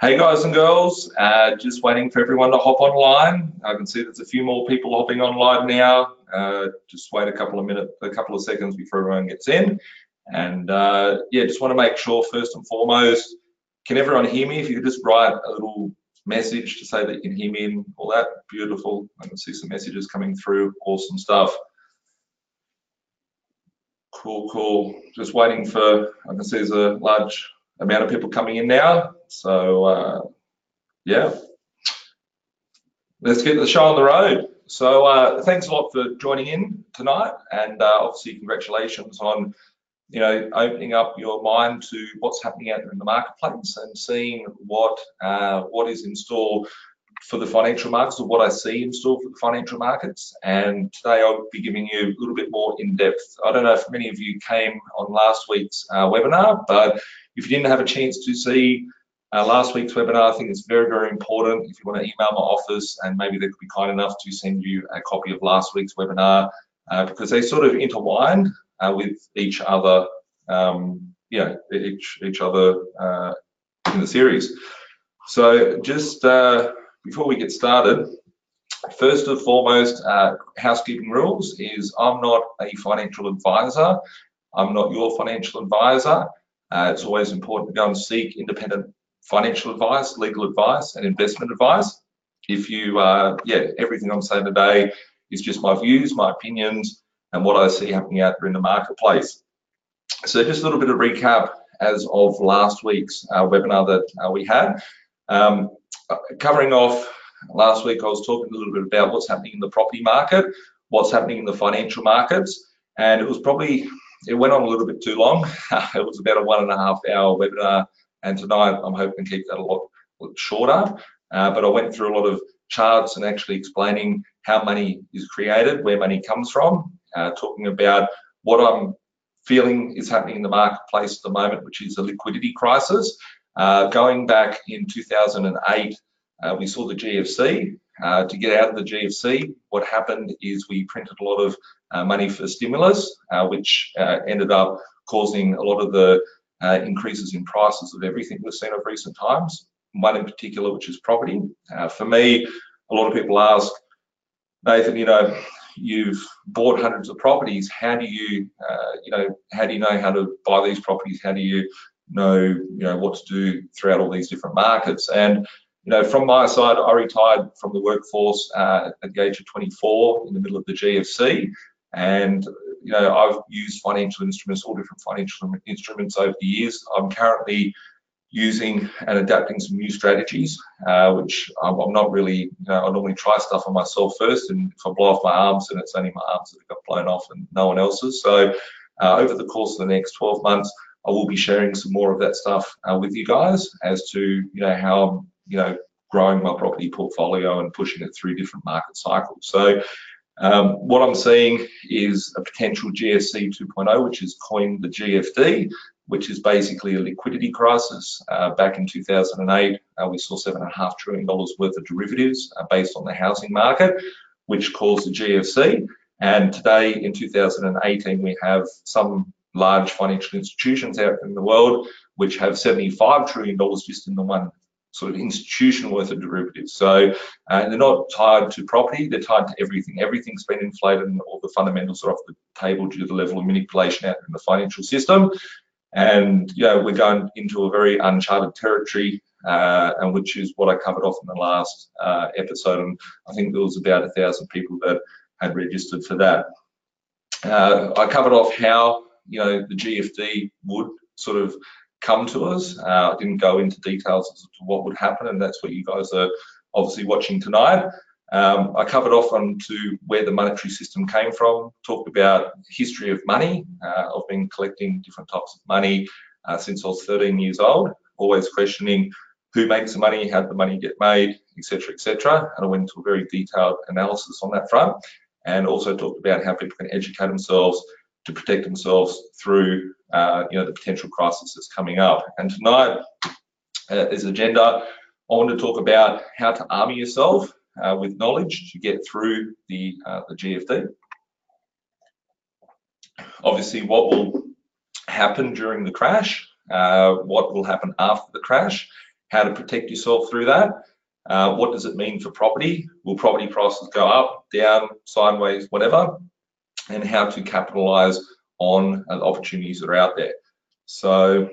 Hey guys and girls, just waiting for everyone to hop online. I can see there's a few more people hopping online now. Just wait a couple of seconds before everyone gets in. And yeah, just want to make sure first and foremost, can everyone hear me? If you could just write a little message to say that you can hear me and all that, beautiful. I can see some messages coming through, awesome stuff. Cool, cool. Just waiting for, I can see there's a large amount of people coming in now, so yeah, let's get the show on the road. So thanks a lot for joining in tonight, and obviously congratulations on, you know, opening up your mind to what's happening out there in the marketplace and seeing what is in store for the financial markets, or what I see in store for the financial markets. And today I'll be giving you a little bit more in depth. I don't know if many of you came on last week's webinar, but if you didn't have a chance to see last week's webinar, I think it's very, very important. If you want to email my office, and maybe they could be kind enough to send you a copy of last week's webinar, because they sort of intertwine with each other, you know, each other in the series. So just before we get started, first and foremost, housekeeping rules is I'm not a financial advisor. I'm not your financial advisor. It's always important to go and seek independent financial advice, legal advice, and investment advice. If you, yeah, everything I'm saying today is just my views, my opinions, and what I see happening out there in the marketplace. So just a little bit of recap as of last week's webinar that we had. Covering off last week, I was talking a little bit about what's happening in the property market, what's happening in the financial markets, and it was probably, it went on a little bit too long. It was about a 1.5 hour webinar, and tonight I'm hoping to keep that a lot shorter. But I went through a lot of charts and actually explaining how money is created, where money comes from, talking about what I'm feeling is happening in the marketplace at the moment, which is a liquidity crisis. Going back in 2008, we saw the GFC. To get out of the GFC, what happened is we printed a lot of money for stimulus, which ended up causing a lot of the increases in prices of everything we've seen of recent times, one in particular, which is property. For me, a lot of people ask, Nathan, you know, you've bought hundreds of properties. How do you, you know, how do you know how to buy these properties? How do you know what to do throughout all these different markets? And you know, from my side, I retired from the workforce at the age of 24 in the middle of the GFC, and you know, I've used financial instruments, all different financial instruments over the years. I'm currently using and adapting some new strategies, which I'm not really, you know, I normally try stuff on myself first, and if I blow off my arms, and it's only my arms that have got blown off and no one else's. So over the course of the next 12 months, I will be sharing some more of that stuff with you guys as to, you know, how I'm, you know, growing my property portfolio and pushing it through different market cycles. So what I'm seeing is a potential GFC 2.0, which is coined the GFD, which is basically a liquidity crisis. Back in 2008, we saw $7.5 trillion worth of derivatives based on the housing market, which caused the GFC. And today in 2018, we have some large financial institutions out in the world which have $75 trillion just in the one sort of institutional worth of derivatives. So they're not tied to property, they're tied to everything. Everything's been inflated, and all the fundamentals are off the table due to the level of manipulation out in the financial system. And you know, we're going into a very uncharted territory, and which is what I covered off in the last episode. And I think there was about 1,000 people that had registered for that. I covered off how, you know, the GFD would sort of come to us. I didn't go into details as to what would happen, and that's what you guys are obviously watching tonight. I covered off on to where the monetary system came from, talked about history of money. I've been collecting different types of money since I was 13 years old, always questioning who makes the money, how did the money get made, etc, etc. And I went into a very detailed analysis on that front, and also talked about how people can educate themselves to protect themselves through you know, the potential crisis that's coming up. And tonight is agenda. I want to talk about how to arm yourself with knowledge to get through the GFD. Obviously, what will happen during the crash, what will happen after the crash, how to protect yourself through that. What does it mean for property? Will property prices go up, down, sideways, whatever? And how to capitalize on the opportunities that are out there. So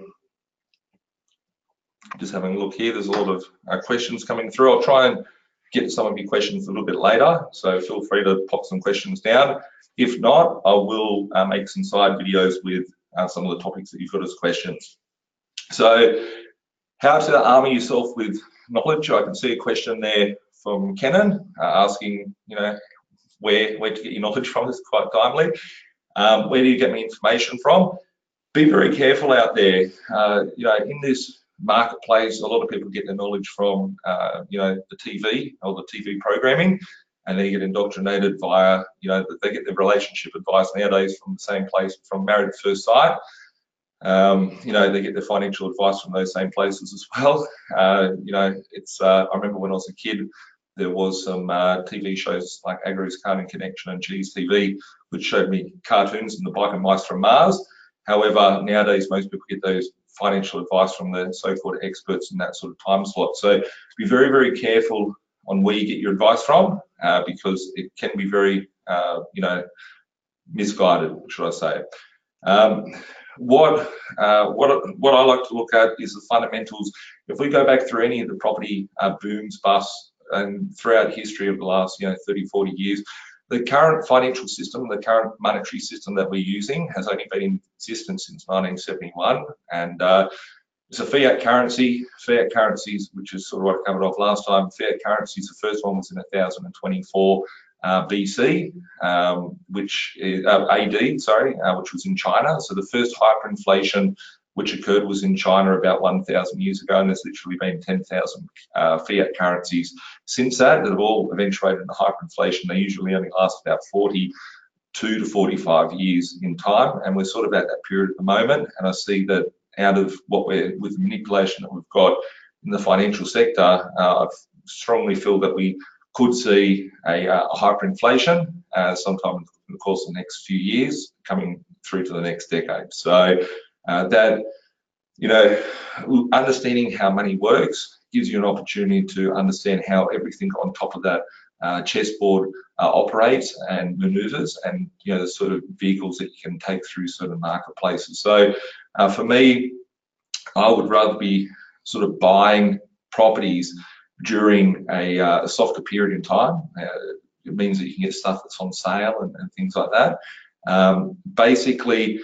just having a look here, there's a lot of questions coming through. I'll try and get some of your questions a little bit later, so feel free to pop some questions down. If not, I will make some side videos with some of the topics that you've got as questions. So how to arm yourself with knowledge. I can see a question there from Kenan asking, you know, where to get your knowledge from. It's quite timely. Where do you get my information from? Be very careful out there. You know, in this marketplace, a lot of people get their knowledge from, you know, the TV or the TV programming, and they get indoctrinated via, you know, they get their relationship advice nowadays from the same place, from Married at First Sight. You know, they get their financial advice from those same places as well. You know, it's, I remember when I was a kid, there was some TV shows like Agri's Garden Connection and G's TV, which showed me cartoons and the Biker Mice from Mars. However, nowadays, most people get those financial advice from the so-called experts in that sort of time slot. So be very, very careful on where you get your advice from, because it can be very, you know, misguided, should I say. What I like to look at is the fundamentals. If we go back through any of the property booms, busts, and throughout history of the last, you know, 30, 40 years, the current financial system, the current monetary system that we're using has only been in existence since 1971. And it's a fiat currency. Fiat currencies, which is sort of what I covered off last time, fiat currencies, the first one was in 1024 BC, which is, AD, sorry, which was in China. So the first hyperinflation which occurred was in China about 1,000 years ago, and there's literally been 10,000 fiat currencies since that that have all eventuated into hyperinflation. They usually only last about 42 to 45 years in time, and we're sort of at that period at the moment. And I see that out of what we're, with the manipulation that we've got in the financial sector, I strongly feel that we could see a hyperinflation sometime in the course of the next few years, coming through to the next decade. So that, you know, understanding how money works gives you an opportunity to understand how everything on top of that chessboard operates and maneuvers, and, you know, the sort of vehicles that you can take through certain marketplaces. So for me, I would rather be sort of buying properties during a softer period in time. It means that you can get stuff that's on sale and things like that. Basically,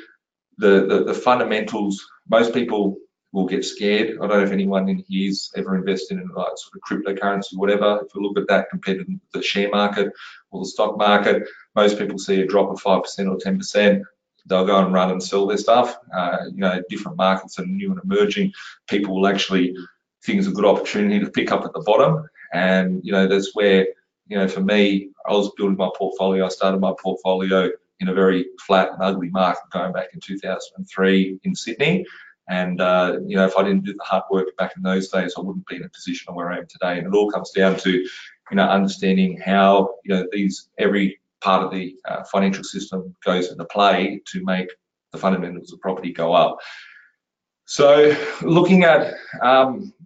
the fundamentals, most people will get scared. I don't know if anyone in here's ever invested in like sort of cryptocurrency, whatever. If you look at that compared to the share market or the stock market, most people see a drop of 5% or 10%. They'll go and run and sell their stuff. You know, different markets are new and emerging. People will actually think it's a good opportunity to pick up at the bottom. And, you know, that's where, you know, for me, I was building my portfolio. I started my portfolio in a very flat and ugly market going back in 2003 in Sydney. And, you know, if I didn't do the hard work back in those days, I wouldn't be in a position of where I am today. And it all comes down to, you know, understanding how, you know, these, every part of the financial system goes into play to make the fundamentals of property go up. So looking at,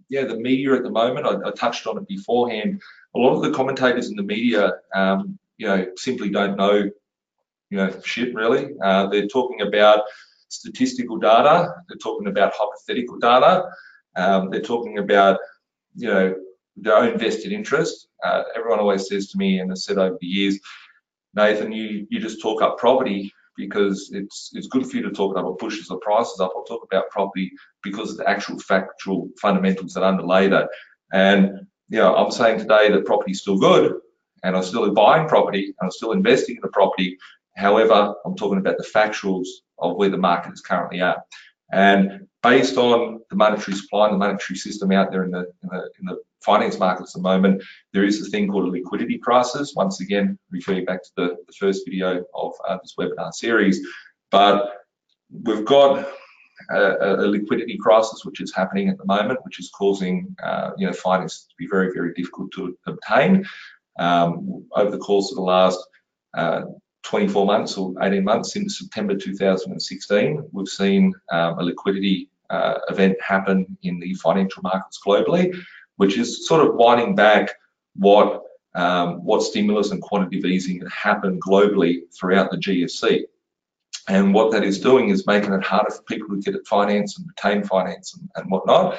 yeah, the media at the moment, I touched on it beforehand. A lot of the commentators in the media, you know, simply don't know, you know, shit really. They're talking about statistical data, they're talking about hypothetical data, they're talking about, you know, their own vested interest. Everyone always says to me, and has said over the years, Nathan, you just talk up property because it's good for you to talk it up. It pushes the prices up. I'll talk about property because of the actual factual fundamentals that underlay that. And, you know, I'm saying today that property's still good, and I'm still buying property, and I'm still investing in the property. However, I'm talking about the factuals of where the market is currently at. And based on the monetary supply and the monetary system out there in the finance markets at the moment, there is this thing called a liquidity crisis. Once again, referring back to the first video of this webinar series, but we've got a liquidity crisis which is happening at the moment, which is causing you know, finance to be very, very difficult to obtain. Over the course of the last 24 months or 18 months, since September 2016, we've seen a liquidity event happen in the financial markets globally, which is sort of winding back what stimulus and quantitative easing had happened globally throughout the GFC. And what that is doing is making it harder for people to get at finance and retain finance and whatnot.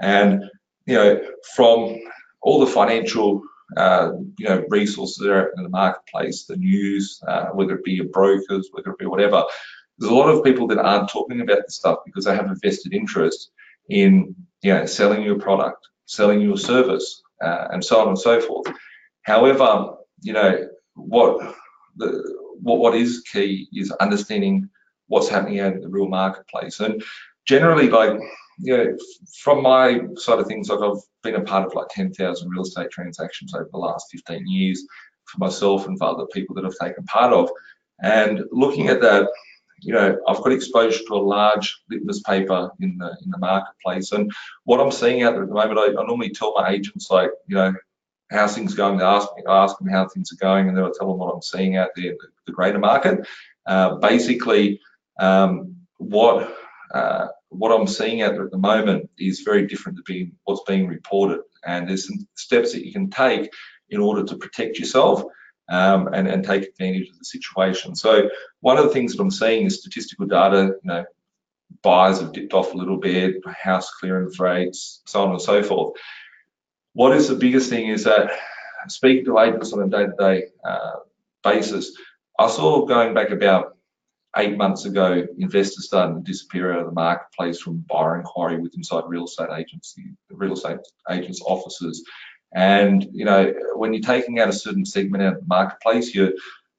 And, you know, from all the financial, you know, resources that are in the marketplace, the news, whether it be your brokers, whether it be whatever, there's a lot of people that aren't talking about this stuff because they have a vested interest in, you know, selling your product, selling your service, and so on and so forth. However, you know, what is key is understanding what's happening out in the real marketplace. And generally, like, you know, from my side of things, like, I've been a part of like 10,000 real estate transactions over the last 15 years for myself and for other people that I've taken part of. And looking at that, you know, I've got exposure to a large litmus paper in the marketplace. And what I'm seeing out there at the moment, I normally tell my agents, like, you know, how things are going. They ask them how things are going, and then I tell them what I'm seeing out there, the greater market. Basically, what I'm seeing out there at the moment is very different to what's being reported. And there's some steps that you can take in order to protect yourself and take advantage of the situation. So one of the things that I'm seeing is statistical data. You know, buyers have dipped off a little bit, house clearance rates, so on and so forth. What is the biggest thing is that, speaking to agents on a day-to-day basis, I saw going back about 8 months ago, investors starting to disappear out of the marketplace from buyer inquiry with inside real estate agents' offices. And, you know, when you're taking out a certain segment out of the marketplace, you're,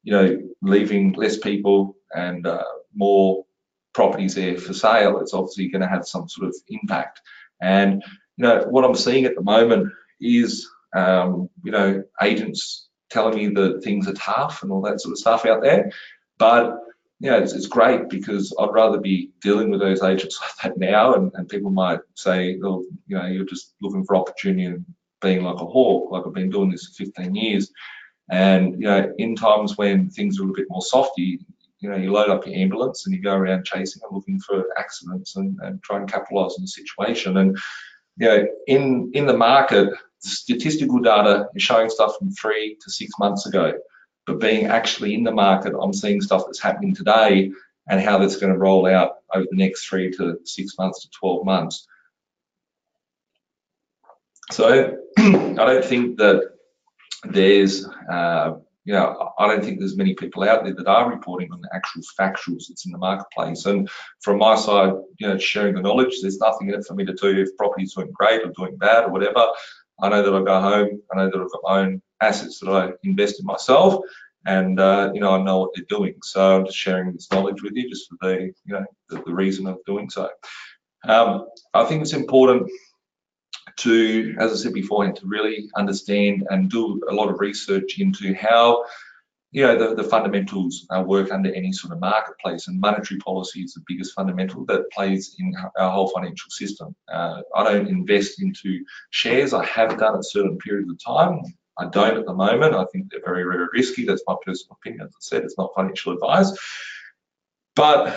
you know, leaving less people and more properties there for sale. It's obviously going to have some sort of impact. And, you know, what I'm seeing at the moment is, you know, agents telling me that things are tough and all that sort of stuff out there. But, you know, it's great, because I'd rather be dealing with those agents like that now. And people might say, oh, you know, you're just looking for opportunity and being like a hawk, like I've been doing this for 15 years. And, you know, in times when things are a little bit more softy, you know, you load up your ambulance and you go around chasing and looking for accidents and try and capitalize on the situation. And, you know, in the market, the statistical data is showing stuff from 3 to 6 months ago, but being actually in the market, I'm seeing stuff that's happening today and how that's going to roll out over the next 3 to 6 months to 12 months. So I don't think that there's, you know, I don't think there's many people out there that are reporting on the actual factuals that's in the marketplace. And from my side, you know, sharing the knowledge, there's nothing in it for me to do if property's doing great or doing bad or whatever. I know that I go home, I know that I've got my own assets that I invest in myself, and, you know, I know what they're doing. So I'm just sharing this knowledge with you just for the, you know, the reason of doing so. I think it's important to, as I said beforehand, to really understand and do a lot of research into how, you know, the fundamentals work under any sort of marketplace, and monetary policy is the biggest fundamental that plays in our whole financial system. I don't invest into shares. I have done at certain periods of time. I don't at the moment. I think they're very, very risky. That's my personal opinion. As I said, it's not financial advice. But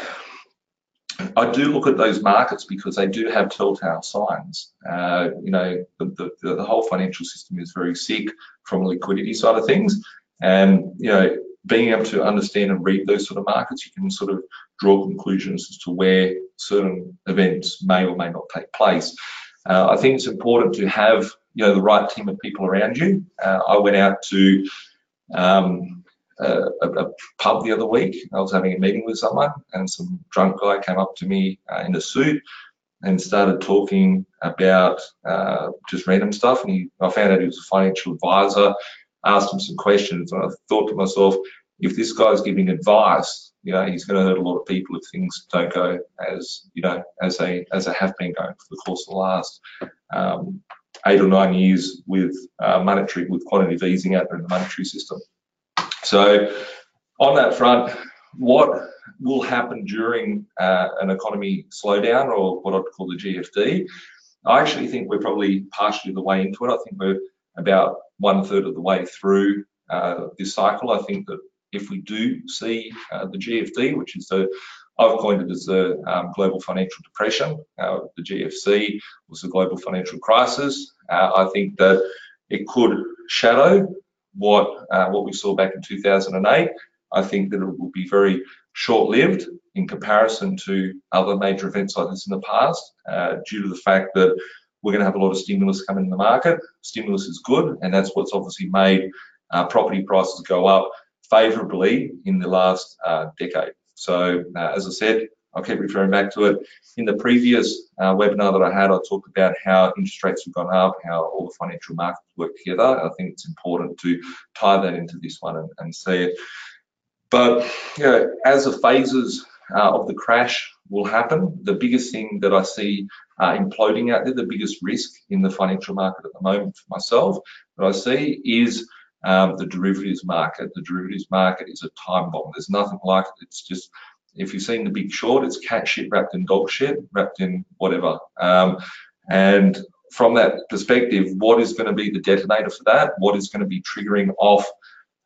I do look at those markets because they do have telltale signs. You know, the whole financial system is very sick from a liquidity side of things, and, you know, being able to understand and read those sort of markets, you can sort of draw conclusions as to where certain events may or may not take place. I think it's important to have, you know, the right team of people around you. I went out to a pub the other week. I was having a meeting with someone, and some drunk guy came up to me in a suit and started talking about just random stuff. And I found out he was a financial advisor, asked him some questions, and I thought to myself, if this guy's giving advice, you know, he's going to hurt a lot of people if things don't go as, you know, as they have been going for the course of the last 8 or 9 years with monetary, with quantitative easing out there in the monetary system. So on that front, what will happen during an economy slowdown, or what I'd call the GFD? I actually think we're probably partially the way into it. I think we're about 1/3 of the way through this cycle. I think that if we do see the GFD, which is the I've coined it as the global financial depression. The GFC was the global financial crisis. I think that it could shadow what we saw back in 2008. I think that it will be very short-lived in comparison to other major events like this in the past, due to the fact that we're going to have a lot of stimulus coming in the market. Stimulus is good, and that's what's obviously made property prices go up favourably in the last decade. So, as I said, I'll keep referring back to it. In the previous webinar that I had, I talked about how interest rates have gone up, how all the financial markets work together. I think it's important to tie that into this one and see it. But you know, as the phases of the crash will happen, the biggest thing that I see imploding out there, the biggest risk in the financial market at the moment for myself that I see is the derivatives market. The derivatives market is a time bomb. There's nothing like it. It's just, if you've seen The Big Short, it's cat shit wrapped in dog shit, wrapped in whatever. And from that perspective, what is going to be the detonator for that? What is going to be triggering off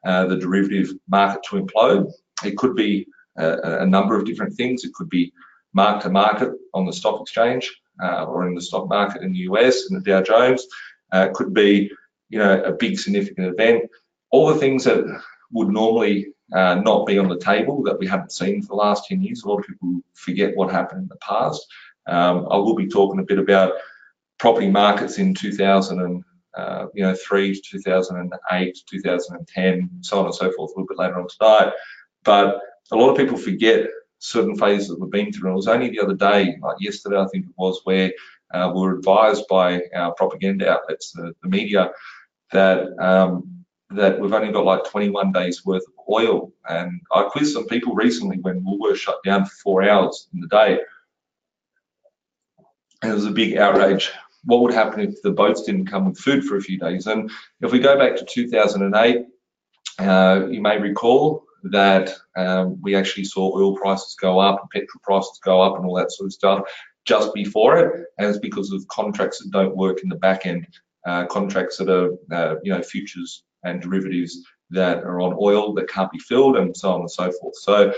the derivative market to implode? It could be a number of different things. It could be mark to market on the stock exchange or in the stock market in the US and the Dow Jones. It could be, you know, a big significant event. All the things that would normally not be on the table that we haven't seen for the last 10 years. A lot of people forget what happened in the past. I will be talking a bit about property markets in 2003, 2008, 2010, so on and so forth a little bit later on tonight. But a lot of people forget certain phases that we've been through. And it was only the other day, like yesterday, I think it was, where we were advised by our propaganda outlets, the media, that that we've only got like 21 days worth of oil. And I quizzed some people recently when Woolworth shut down for 4 hours in the day. And it was a big outrage. What would happen if the boats didn't come with food for a few days? And if we go back to 2008, you may recall that we actually saw oil prices go up and petrol prices go up and all that sort of stuff just before it, and it's because of contracts that don't work in the back end, contracts that are futures and derivatives that are on oil that can't be filled and so on and so forth. So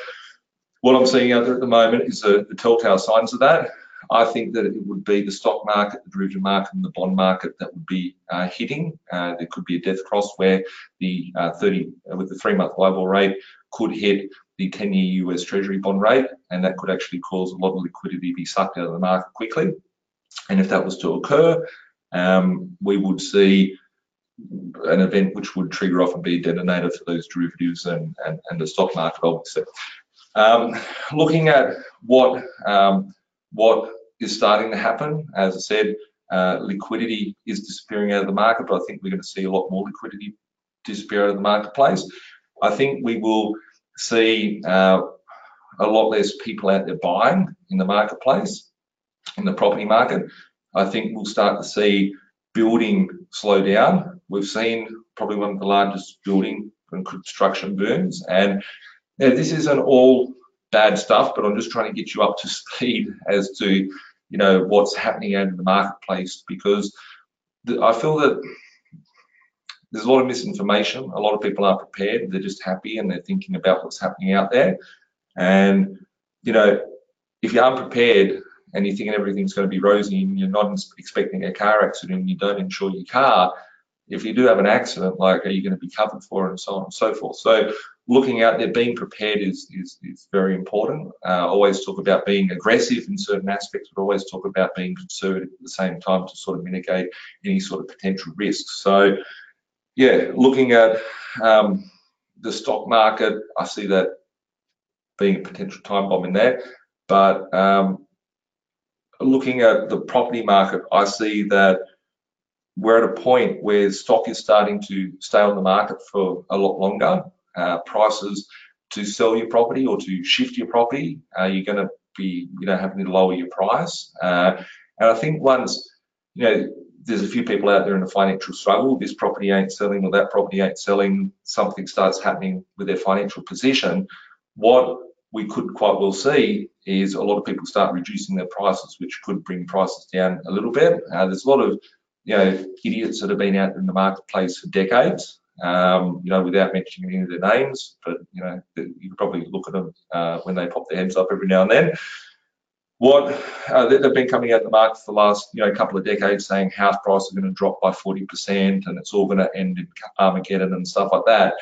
what I'm seeing out there at the moment is the telltale signs of that. I think that it would be the stock market, the derivative market, and the bond market that would be hitting. There could be a death cross where the with the 3-month LIBOR rate could hit the 10-year US Treasury bond rate, and that could actually cause a lot of liquidity to be sucked out of the market quickly. And if that was to occur, we would see an event which would trigger off and be a detonator for those derivatives and the stock market, obviously. Looking at what is starting to happen, as I said, liquidity is disappearing out of the market, but I think we're going to see a lot more liquidity disappear out of the marketplace. I think we will see a lot less people out there buying in the marketplace, in the property market. I think we'll start to see building slow down. We've seen probably one of the largest building and construction booms, and this isn't all bad stuff, but I'm just trying to get you up to speed as to, you know, what's happening out in the marketplace, because I feel that there's a lot of misinformation. A lot of people aren't prepared. They're just happy and they're thinking about what's happening out there. And, you know, if you aren't prepared and you're thinking everything's going to be rosy and you're not expecting a car accident and you don't insure your car, if you do have an accident, like, are you going to be covered for it and so on and so forth. So looking out there, being prepared is very important. I always talk about being aggressive in certain aspects, but always talk about being conservative at the same time to sort of mitigate any sort of potential risks. So yeah, looking at the stock market, I see that being a potential time bomb in there. But looking at the property market, I see that we're at a point where stock is starting to stay on the market for a lot longer. Prices to sell your property or to shift your property, you're going to be, you know, having to lower your price. And I think once, you know, there's a few people out there in a financial struggle, this property ain't selling or that property ain't selling, something starts happening with their financial position. What we could quite well see is a lot of people start reducing their prices, which could bring prices down a little bit. There's a lot of, you know, idiots that have been out in the marketplace for decades. without mentioning any of their names, but you could probably look at them when they pop their heads up every now and then. What they've been coming out the market for the last couple of decades, saying house prices are going to drop by 40% and it's all going to end in Armageddon and stuff like that.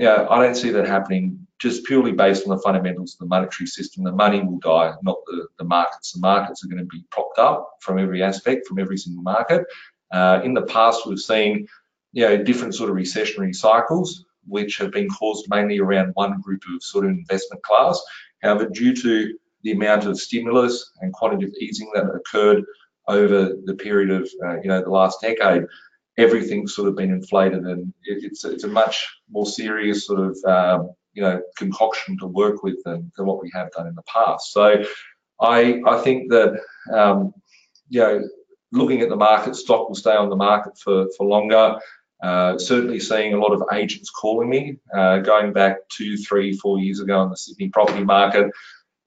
I don't see that happening, just purely based on the fundamentals of the monetary system. The money will die, not the markets. The markets are going to be propped up from every aspect, from every single market. In the past, we've seen different sort of recessionary cycles, which have been caused mainly around one group of sort of investment class. However, due to the amount of stimulus and quantitative easing that occurred over the period of the last decade, everything's sort of been inflated, and it's a much more serious sort of concoction to work with than what we have done in the past. So I think that looking at the market, stock will stay on the market for longer. Certainly seeing a lot of agents calling me, going back 2, 3, 4 years ago in the Sydney property market.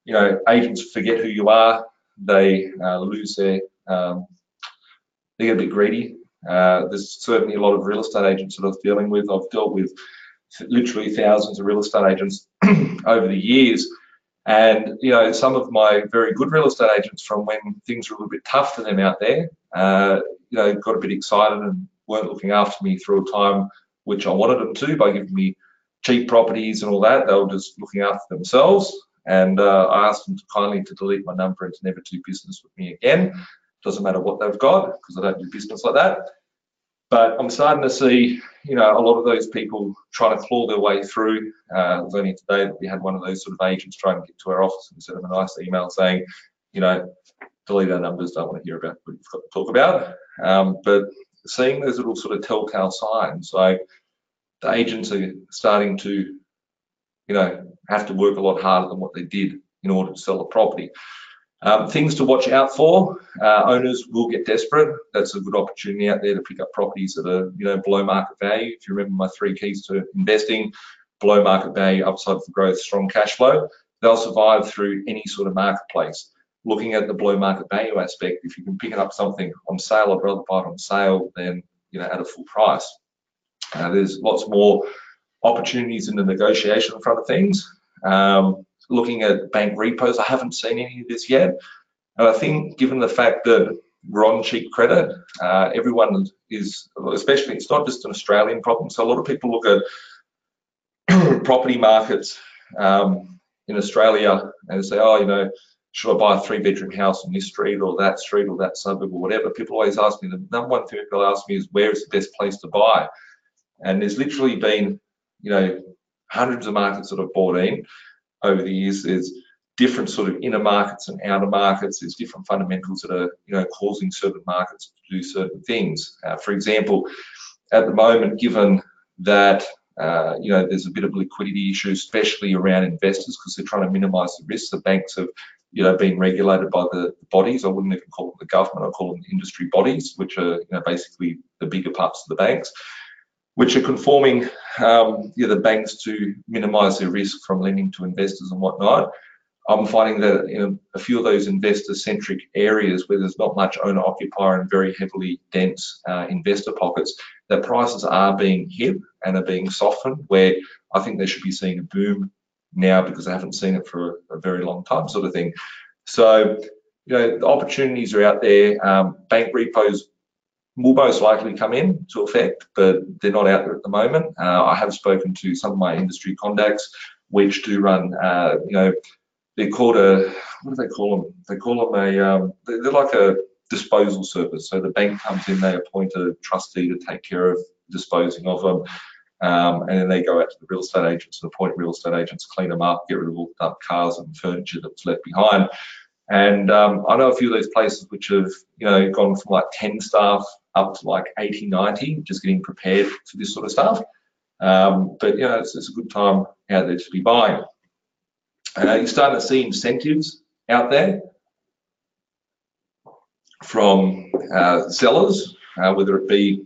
Agents forget who you are. They lose their, they get a bit greedy. There's certainly a lot of real estate agents that I'm dealing with. I've dealt with literally thousands of real estate agents over the years, and some of my very good real estate agents from when things were a little bit tough for them out there, got a bit excited and weren't looking after me through a time which I wanted them to by giving me cheap properties and all that. They were just looking after themselves, and I asked them to kindly to delete my number and to never do business with me again. Doesn't matter what they've got, because I don't do business like that. But I'm starting to see, a lot of those people trying to claw their way through. I was only today that we had one of those sort of agents trying to get to our office and send them a nice email saying, delete our numbers, don't want to hear about what you've got to talk about. But seeing those little sort of telltale signs, like the agents are starting to, have to work a lot harder than what they did in order to sell a property. Things to watch out for. Owners will get desperate. That's a good opportunity out there to pick up properties that are below market value. If you remember my 3 keys to investing: below market value, upside for growth, strong cash flow. They'll survive through any sort of marketplace. Looking at the below market value aspect, if you can pick up something on sale, I'd rather buy it on sale than at a full price. There's lots more opportunities in the negotiation front of things. Looking at bank repos, I haven't seen any of this yet, and I think given the fact that we're on cheap credit, everyone is, especially, it's not just an Australian problem, so a lot of people look at property markets in Australia and say, should I buy a 3-bedroom house on this street or that suburb or whatever. People always ask me, the number one thing people ask me is, where is the best place to buy? And there's literally been hundreds of markets that I've bought in over the years. There's different sort of inner markets and outer markets. There's different fundamentals that are causing certain markets to do certain things. For example, at the moment, given that there's a bit of liquidity issue, especially around investors, because they're trying to minimize the risk. The banks have been regulated by the bodies. I wouldn't even call them the government, I call them the industry bodies, which are basically the bigger parts of the banks, which are conforming the banks to minimise their risk from lending to investors and whatnot. I'm finding that in a few of those investor-centric areas where there's not much owner-occupier and very heavily dense investor pockets, that prices are being hit and are being softened, where I think they should be seeing a boom now because they haven't seen it for a very long time, sort of thing. So, the opportunities are out there. Bank repos will most likely come in to effect, but they're not out there at the moment. I have spoken to some of my industry contacts, which do run, they're called a, what do they call them? They call them a, they're like a disposal service. So the bank comes in, they appoint a trustee to take care of disposing of them. And then they go out to the real estate agents and appoint real estate agents, clean them up, get rid of all the dump cars and furniture that's left behind. And I know a few of those places which have, gone from like 10 staff up to like 80, 90, just getting prepared for this sort of stuff. But it's a good time out there to be buying. You're starting to see incentives out there from sellers, whether it be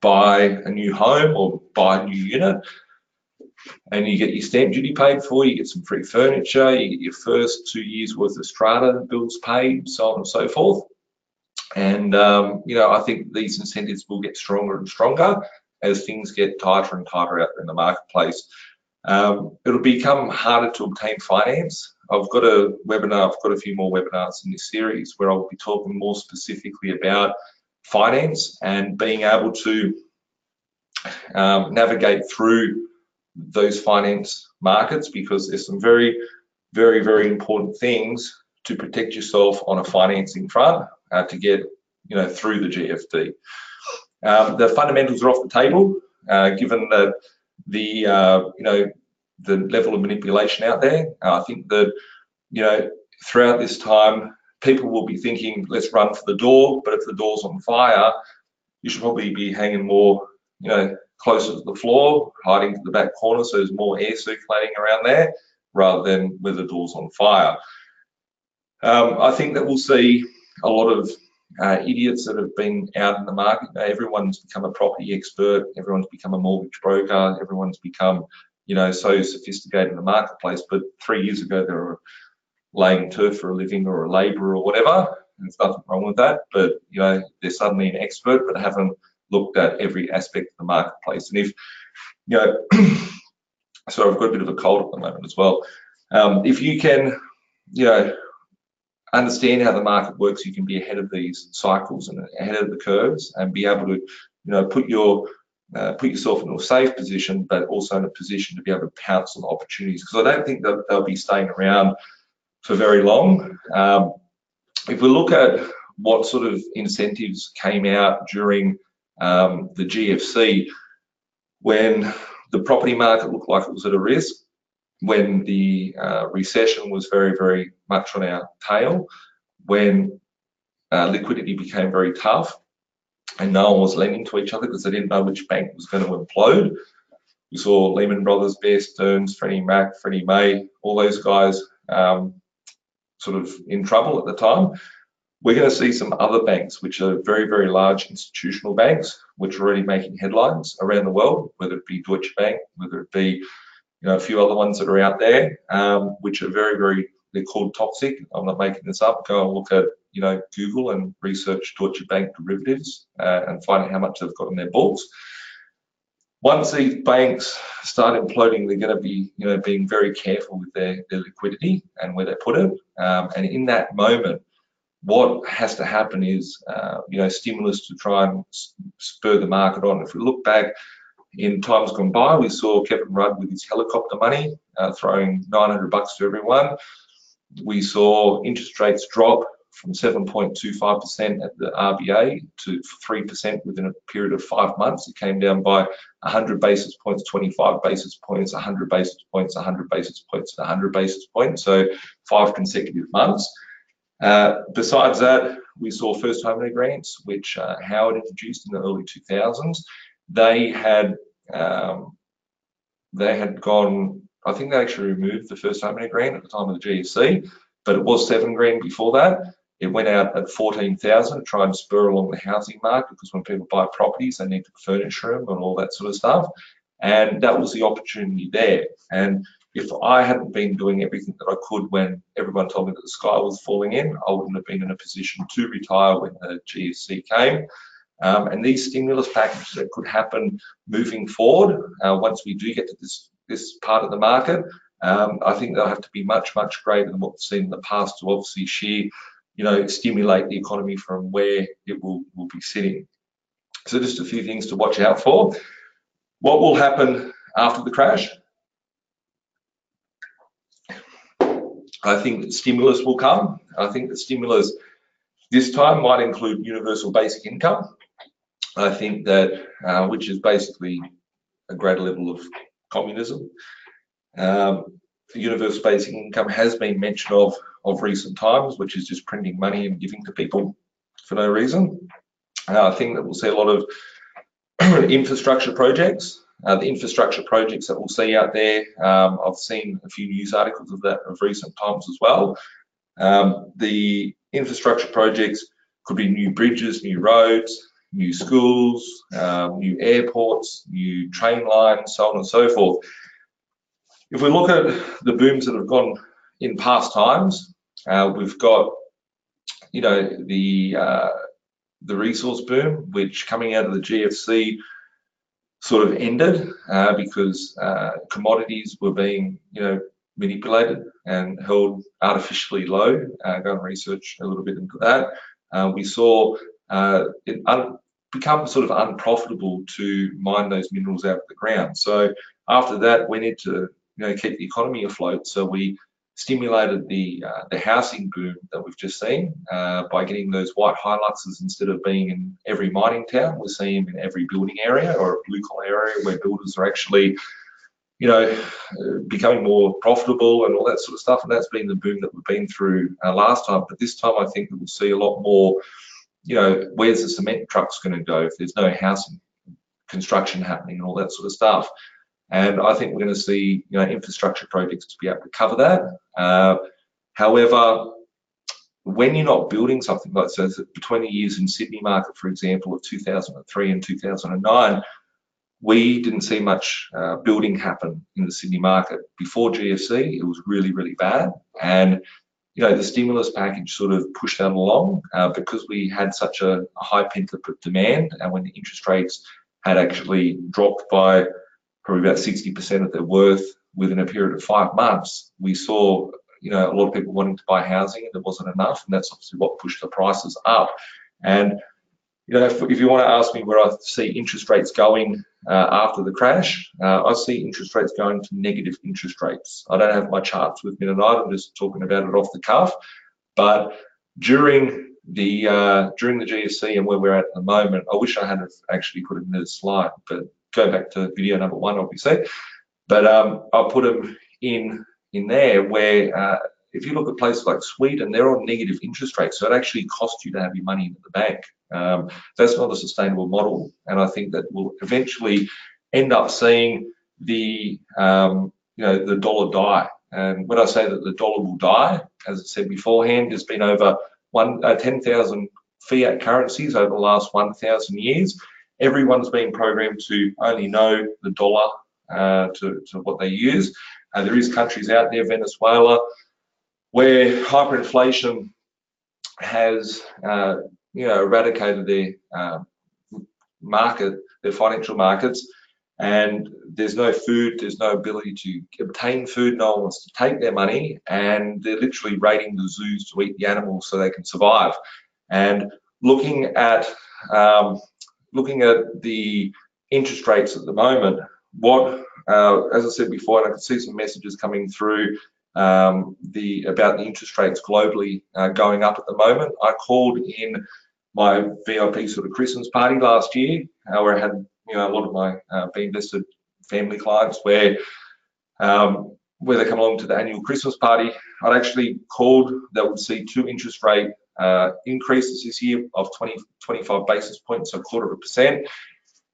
buy a new home or buy a new unit, and you get your stamp duty paid for, you get some free furniture, you get your first 2 years worth of strata bills paid, so on and so forth. And I think these incentives will get stronger and stronger as things get tighter and tighter out in the marketplace. It'll become harder to obtain finance. I've got a few more webinars in this series where I'll be talking more specifically about finance and being able to navigate through those finance markets, because there's some very, very important things to protect yourself on a financing front to get through the GFD. The fundamentals are off the table, given that the level of manipulation out there. I think that throughout this time people will be thinking, let's run for the door, but if the door's on fire, you should probably be hanging more closer to the floor, hiding to the back corner so there's more air circulating around there, rather than where the door's on fire. I think that we'll see a lot of idiots that have been out in the market. Everyone's become a property expert, everyone's become a mortgage broker, everyone's become so sophisticated in the marketplace, but 3 years ago they were laying turf for a living or a labourer or whatever, and there's nothing wrong with that, but they're suddenly an expert but haven't looked at every aspect of the marketplace. And if so I've got a bit of a cold at the moment as well. If you can understand how the market works, you can be ahead of these cycles and ahead of the curves, and be able to put yourself in a safe position, but also in a position to be able to pounce on opportunities, because I don't think that they'll be staying around for very long. If we look at what sort of incentives came out during the GFC, when the property market looked like it was at a risk, when the recession was very, very much on our tail, when liquidity became very tough and no one was lending to each other because they didn't know which bank was going to implode. We saw Lehman Brothers, Bear Stearns, Freddie Mac, Freddie May, all those guys sort of in trouble at the time. We're going to see some other banks, which are very, very large institutional banks, which are already making headlines around the world, whether it be Deutsche Bank, whether it be a few other ones that are out there, which are very, very, they're called toxic. I'm not making this up. Go and look at, Google and research Deutsche Bank derivatives and find out how much they've got on their books. Once these banks start imploding, they're going to be, being very careful with their liquidity and where they put it. And in that moment, what has to happen is, stimulus to try and spur the market on. If we look back, in times gone by, we saw Kevin Rudd with his helicopter money throwing $900 to everyone. We saw interest rates drop from 7.25% at the RBA to 3% within a period of 5 months. It came down by 100 basis points, 25 basis points, 100 basis points, 100 basis points, and 100 basis points, so 5 consecutive months. Besides that, we saw first homeowner grants, which Howard introduced in the early 2000s. They had gone, I think they actually removed the first homeowner grant at the time of the GFC, but it was $7,000 before that. It went out at $14,000, tried to spur along the housing market, because when people buy properties, they need to furnish them and all that sort of stuff. And that was the opportunity there. And if I hadn't been doing everything that I could when everyone told me that the sky was falling in, I wouldn't have been in a position to retire when the GFC came. And these stimulus packages that could happen moving forward, once we do get to this part of the market, I think they'll have to be much greater than what we've seen in the past to obviously stimulate the economy from where it will be sitting. So just a few things to watch out for. What will happen after the crash? I think that stimulus will come. I think that stimulus this time might include universal basic income. I think that, which is basically a greater level of communism. Universal basic income has been mentioned of recent times, which is just printing money and giving to people for no reason. I think that we'll see a lot of infrastructure projects. The infrastructure projects that we'll see out there, I've seen a few news articles of that of recent times as well. The infrastructure projects could be new bridges, new roads, new schools, new airports, new train lines, so on and so forth. If we look at the booms that have gone in past times, we've got, the resource boom, which coming out of the GFC sort of ended because commodities were being, manipulated and held artificially low. Go and research a little bit into that. We saw it become sort of unprofitable to mine those minerals out of the ground. So after that, we need to keep the economy afloat. So we stimulated the housing boom that we've just seen by getting those white Hiluxes instead of being in every mining town. We're seeing them in every building area or a blue collar area where builders are actually, becoming more profitable and all that sort of stuff. And that's been the boom that we've been through last time. But this time, I think that we'll see a lot more, where's the cement trucks going to go if there's no housing construction happening and all that sort of stuff. And I think we're going to see, infrastructure projects to be able to cover that. However, when you're not building something like so, between the years in Sydney market, for example, of 2003 and 2009, we didn't see much building happen in the Sydney market. Before GFC, it was really, really bad. And, the stimulus package sort of pushed that along because we had such a high pent-up demand. And when the interest rates had actually dropped by probably about 60% of their worth within a period of 5 months, we saw, a lot of people wanting to buy housing and there wasn't enough, and that's obviously what pushed the prices up. And, if you want to ask me where I see interest rates going after the crash, I see interest rates going to negative interest rates. I don't have my charts with me tonight, I'm just talking about it off the cuff, but during the GFC and where we're at the moment, I wish I had actually put it in this slide, but go back to video number one, obviously. But I'll put them in there where if you look at places like Sweden, they're on negative interest rates. So it actually costs you to have your money in the bank. That's not a sustainable model. And I think that we'll eventually end up seeing the dollar die. And when I say that the dollar will die, as I said beforehand, there's been over 10,000 fiat currencies over the last 1,000 years. Everyone's been programmed to only know the dollar to what they use. There is countries out there, Venezuela, where hyperinflation has eradicated their their financial markets, and there's no food, there's no ability to obtain food, no one wants to take their money, and they're literally raiding the zoos to eat the animals so they can survive. And looking at the interest rates at the moment, as I said before, and I can see some messages coming through about the interest rates globally going up at the moment. I called in my VIP sort of Christmas party last year, where I had a lot of my BeInvested family clients, where they come along to the annual Christmas party. I'd actually called that would see two interest rate increases this year of 25 basis points, so 0.25%.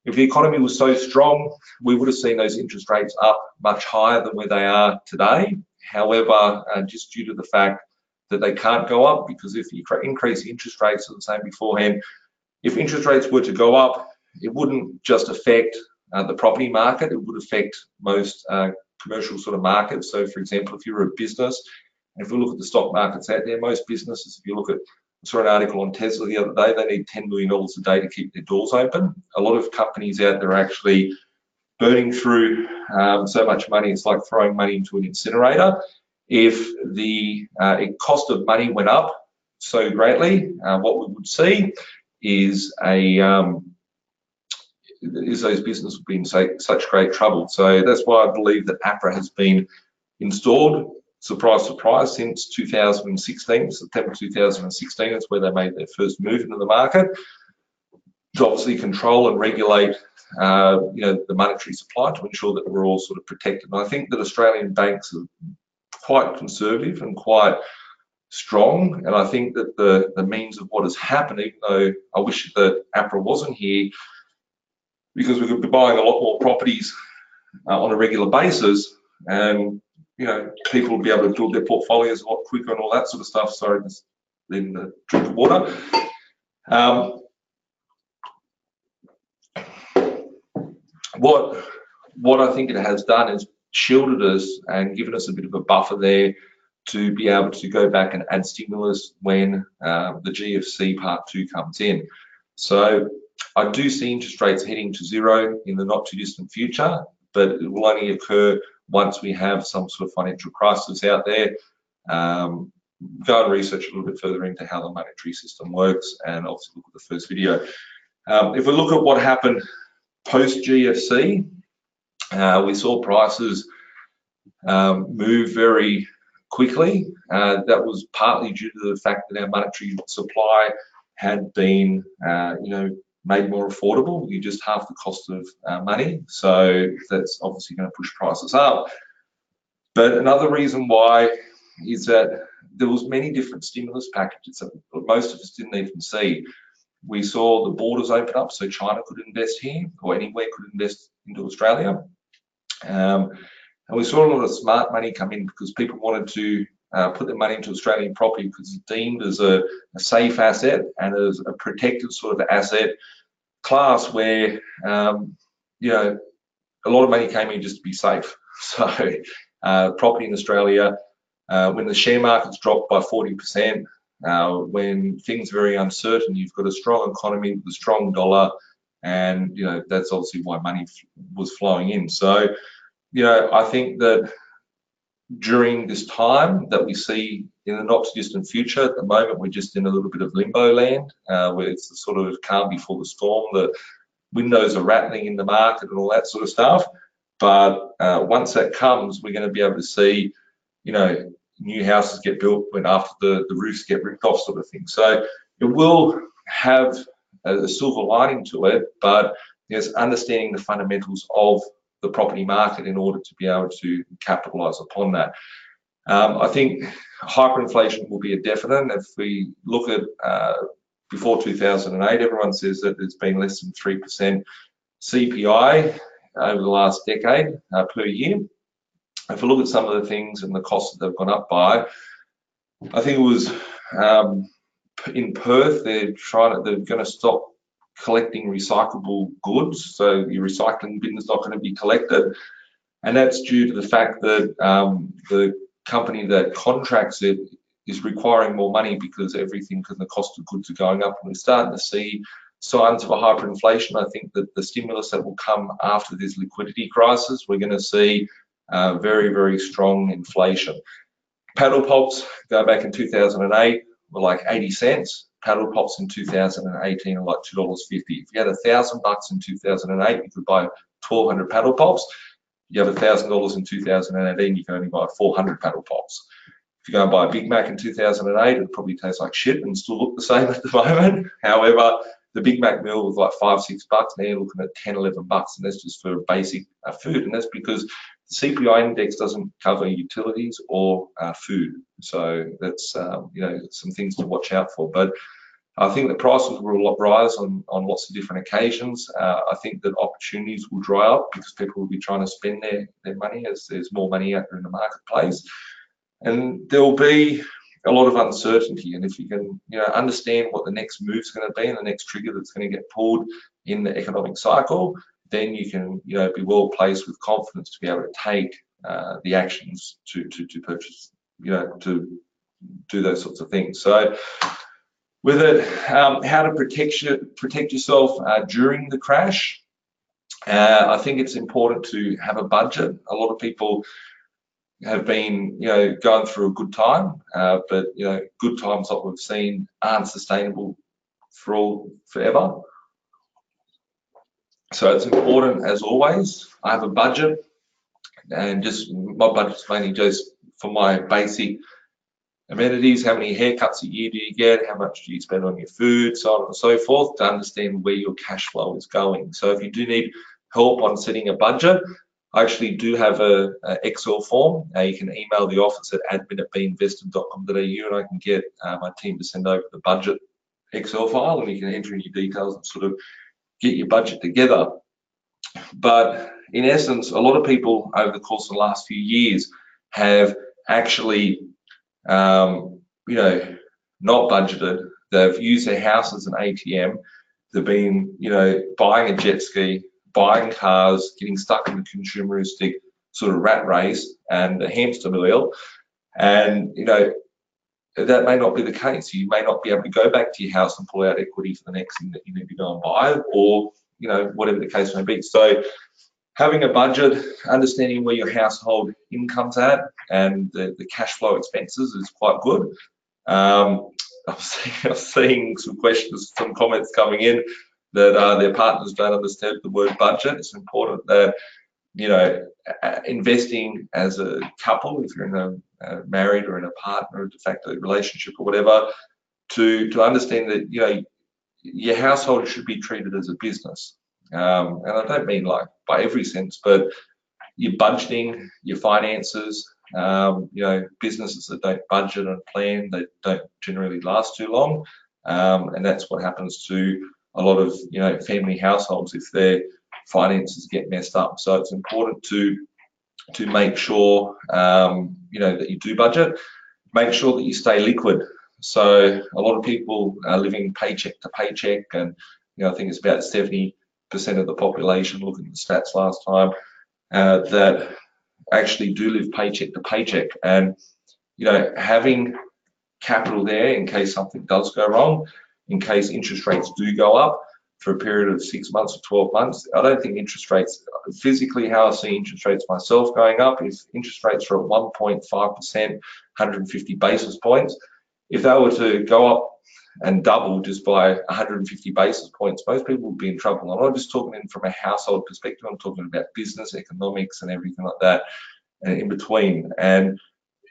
If the economy was so strong, we would have seen those interest rates up much higher than where they are today. However, just due to the fact that they can't go up, because if you increase interest rates, as I was saying beforehand, if interest rates were to go up, it wouldn't just affect the property market, it would affect most commercial sort of markets. So for example, if you're a business, if we look at the stock markets out there, most businesses, if you look at, I saw an article on Tesla the other day, they need $10 million a day to keep their doors open. A lot of companies out there are actually burning through so much money, it's like throwing money into an incinerator. If the cost of money went up so greatly, what we would see is those businesses would be in such great trouble. So that's why I believe that APRA has been installed, surprise, surprise, since 2016, September 2016, that's where they made their first move into the market, to obviously control and regulate the monetary supply to ensure that we're all sort of protected. And I think that Australian banks are quite conservative and quite strong, and I think that the means of what has happened, even though I wish that APRA wasn't here, because we could be buying a lot more properties on a regular basis, and people will be able to build their portfolios a lot quicker and all that sort of stuff. Sorry, just in the drink of water. What I think it has done is shielded us and given us a bit of a buffer there to be able to go back and add stimulus when the GFC part 2 comes in. So I do see interest rates heading to zero in the not too distant future, but it will only occur once we have some sort of financial crisis out there. Go and research a little bit further into how the monetary system works, and obviously look at the first video. If we look at what happened post GFC, we saw prices move very quickly. That was partly due to the fact that our monetary supply had been, made more affordable. You just half the cost of money, so that's obviously going to push prices up. But another reason why is that there was many different stimulus packages that most of us didn't even see. We saw the borders open up, so China could invest here, or anywhere could invest into Australia. And we saw a lot of smart money come in because people wanted to put their money into Australian property because it's deemed as a safe asset and as a protected sort of asset class where, a lot of money came in just to be safe. So property in Australia, when the share market's dropped by 40%, when things are very uncertain, you've got a strong economy with a strong dollar, and that's obviously why money was flowing in. So I think that during this time that we see in the not too distant future, at the moment we're just in a little bit of limbo land, where it's the sort of calm before the storm. The windows are rattling in the market and all that sort of stuff, but once that comes, we're going to be able to see new houses get built when after the roofs get ripped off, sort of thing. So it will have a silver lining to it, but there's understanding the fundamentals of the property market in order to be able to capitalize upon that. I think hyperinflation will be a definite. If we look at before 2008, everyone says that there's been less than 3% CPI over the last decade per year. If we look at some of the things and the costs that they've gone up by, I think it was in Perth, they're going to stop collecting recyclable goods, so your recycling bin is not going to be collected, and that's due to the fact that the company that contracts it is requiring more money because everything and the cost of goods are going up, and we're starting to see signs of a hyperinflation. I think that the stimulus that will come after this liquidity crisis, we're going to see very, very strong inflation. Paddle pops go back in 2008 were like 80 cents. Paddle pops in 2018 are like $2.50. If you had $1,000 in 2008, you could buy 1,200 paddle pops. If you have $1,000 in 2018, you can only buy 400 paddle pops. If you go and buy a Big Mac in 2008, it'd probably taste like shit and still look the same at the moment. However, the Big Mac meal was like $5, $6. Now you're looking at $10, $11, and that's just for basic food. And that's because the CPI index doesn't cover utilities or food, so that's some things to watch out for. But I think the prices will rise on lots of different occasions. I think that opportunities will dry up because people will be trying to spend their money as there's more money out there in the marketplace, and there will be a lot of uncertainty. And if you can understand what the next move is going to be and the next trigger that's going to get pulled in the economic cycle, then you can be well placed with confidence to be able to take the actions to purchase, to do those sorts of things. So with it, how to protect yourself during the crash, I think it's important to have a budget. A lot of people have been going through a good time, but good times like we've seen aren't sustainable forever. So it's important, as always, I have a budget, and just my budget's mainly just for my basic amenities. How many haircuts a year do you get? How much do you spend on your food? So on and so forth, to understand where your cash flow is going. So if you do need help on setting a budget, I actually do have an Excel form. You can email the office at admin@beinvested.com.au, and I can get my team to send over the budget Excel file, and you can enter in your details and sort of get your budget together. But in essence, a lot of people over the course of the last few years have actually not budgeted. They've used their house as an ATM. They've been buying a jet ski, buying cars, getting stuck in the consumeristic sort of rat race and a hamster wheel, and that may not be the case. You may not be able to go back to your house and pull out equity for the next thing that you need to go and buy, or, you know, whatever the case may be. So having a budget, understanding where your household income's at and the cash flow expenses is quite good. I'm seeing some questions, some comments coming in that their partners don't understand the word budget. It's important that, you know, investing as a couple, if you're in a married or in a partner de facto relationship or whatever, to understand that, you know, your household should be treated as a business. And I don't mean like by every sense, but your budgeting, your finances, you know, businesses that don't budget and plan, they don't generally last too long. And that's what happens to a lot of, you know, family households if their finances get messed up. So it's important to make sure, you know, that you do budget, make sure that you stay liquid. So a lot of people are living paycheck to paycheck, and, you know, I think it's about 70% of the population, looking at the stats last time, that actually do live paycheck to paycheck. And, you know, having capital there in case something does go wrong, in case interest rates do go up for a period of 6 months or 12 months. I don't think interest rates, physically how I see interest rates myself going up is interest rates are at 1.5%, 150 basis points. If they were to go up and double just by 150 basis points, most people would be in trouble. I'm not just talking from a household perspective, I'm talking about business, economics and everything like that and in between. And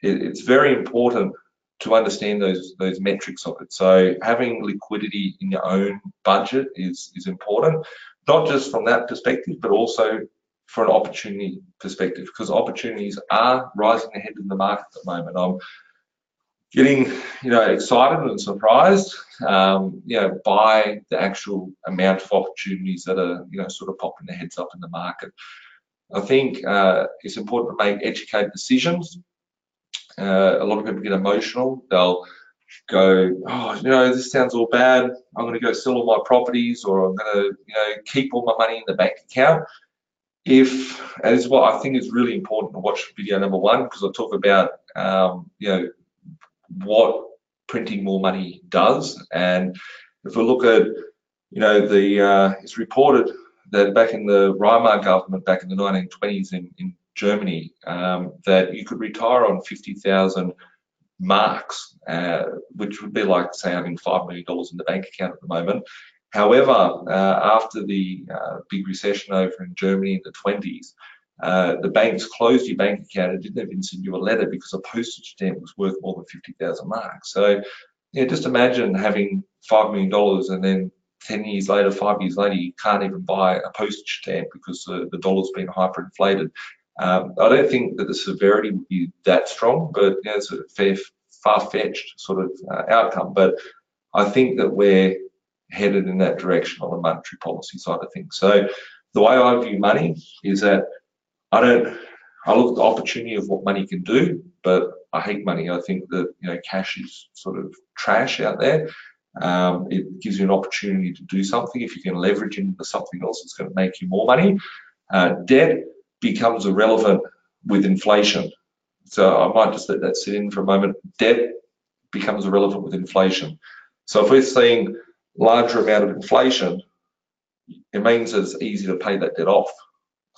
it's very important to understand those metrics of it. So having liquidity in your own budget is important, not just from that perspective, but also for an opportunity perspective, because opportunities are rising ahead in the market at the moment. I'm getting, you know, excited and surprised, you know, by the actual amount of opportunities that are, you know, sort of popping their heads up in the market. I think it's important to make educated decisions. A lot of people get emotional. They'll go, oh, you know, this sounds all bad. I'm going to go sell all my properties, or I'm going to, you know, keep all my money in the bank account. If, and this is what I think is really important to watch video number one, because I talk about, you know, what printing more money does. And if we look at, you know, the, it's reported that back in the Weimar government, back in the 1920s in Germany, that you could retire on 50,000 marks, which would be like, say, having $5 million in the bank account at the moment. However, after the big recession over in Germany in the 20s, the banks closed your bank account and didn't even send you a letter because a postage stamp was worth more than 50,000 marks. So, you know, just imagine having $5 million and then 10 years later, 5 years later, you can't even buy a postage stamp because the dollar's been hyperinflated. I don't think that the severity would be that strong, but, you know, it's a fair, far-fetched sort of outcome. But I think that we're headed in that direction on the monetary policy side of things. So the way I view money is that I look at the opportunity of what money can do, but I hate money. I think that, you know, cash is sort of trash out there. It gives you an opportunity to do something. If you can leverage into something else, it's going to make you more money. Debt becomes irrelevant with inflation. So I might just let that sit in for a moment. Debt becomes irrelevant with inflation. So if we're seeing larger amount of inflation, it means that it's easy to pay that debt off.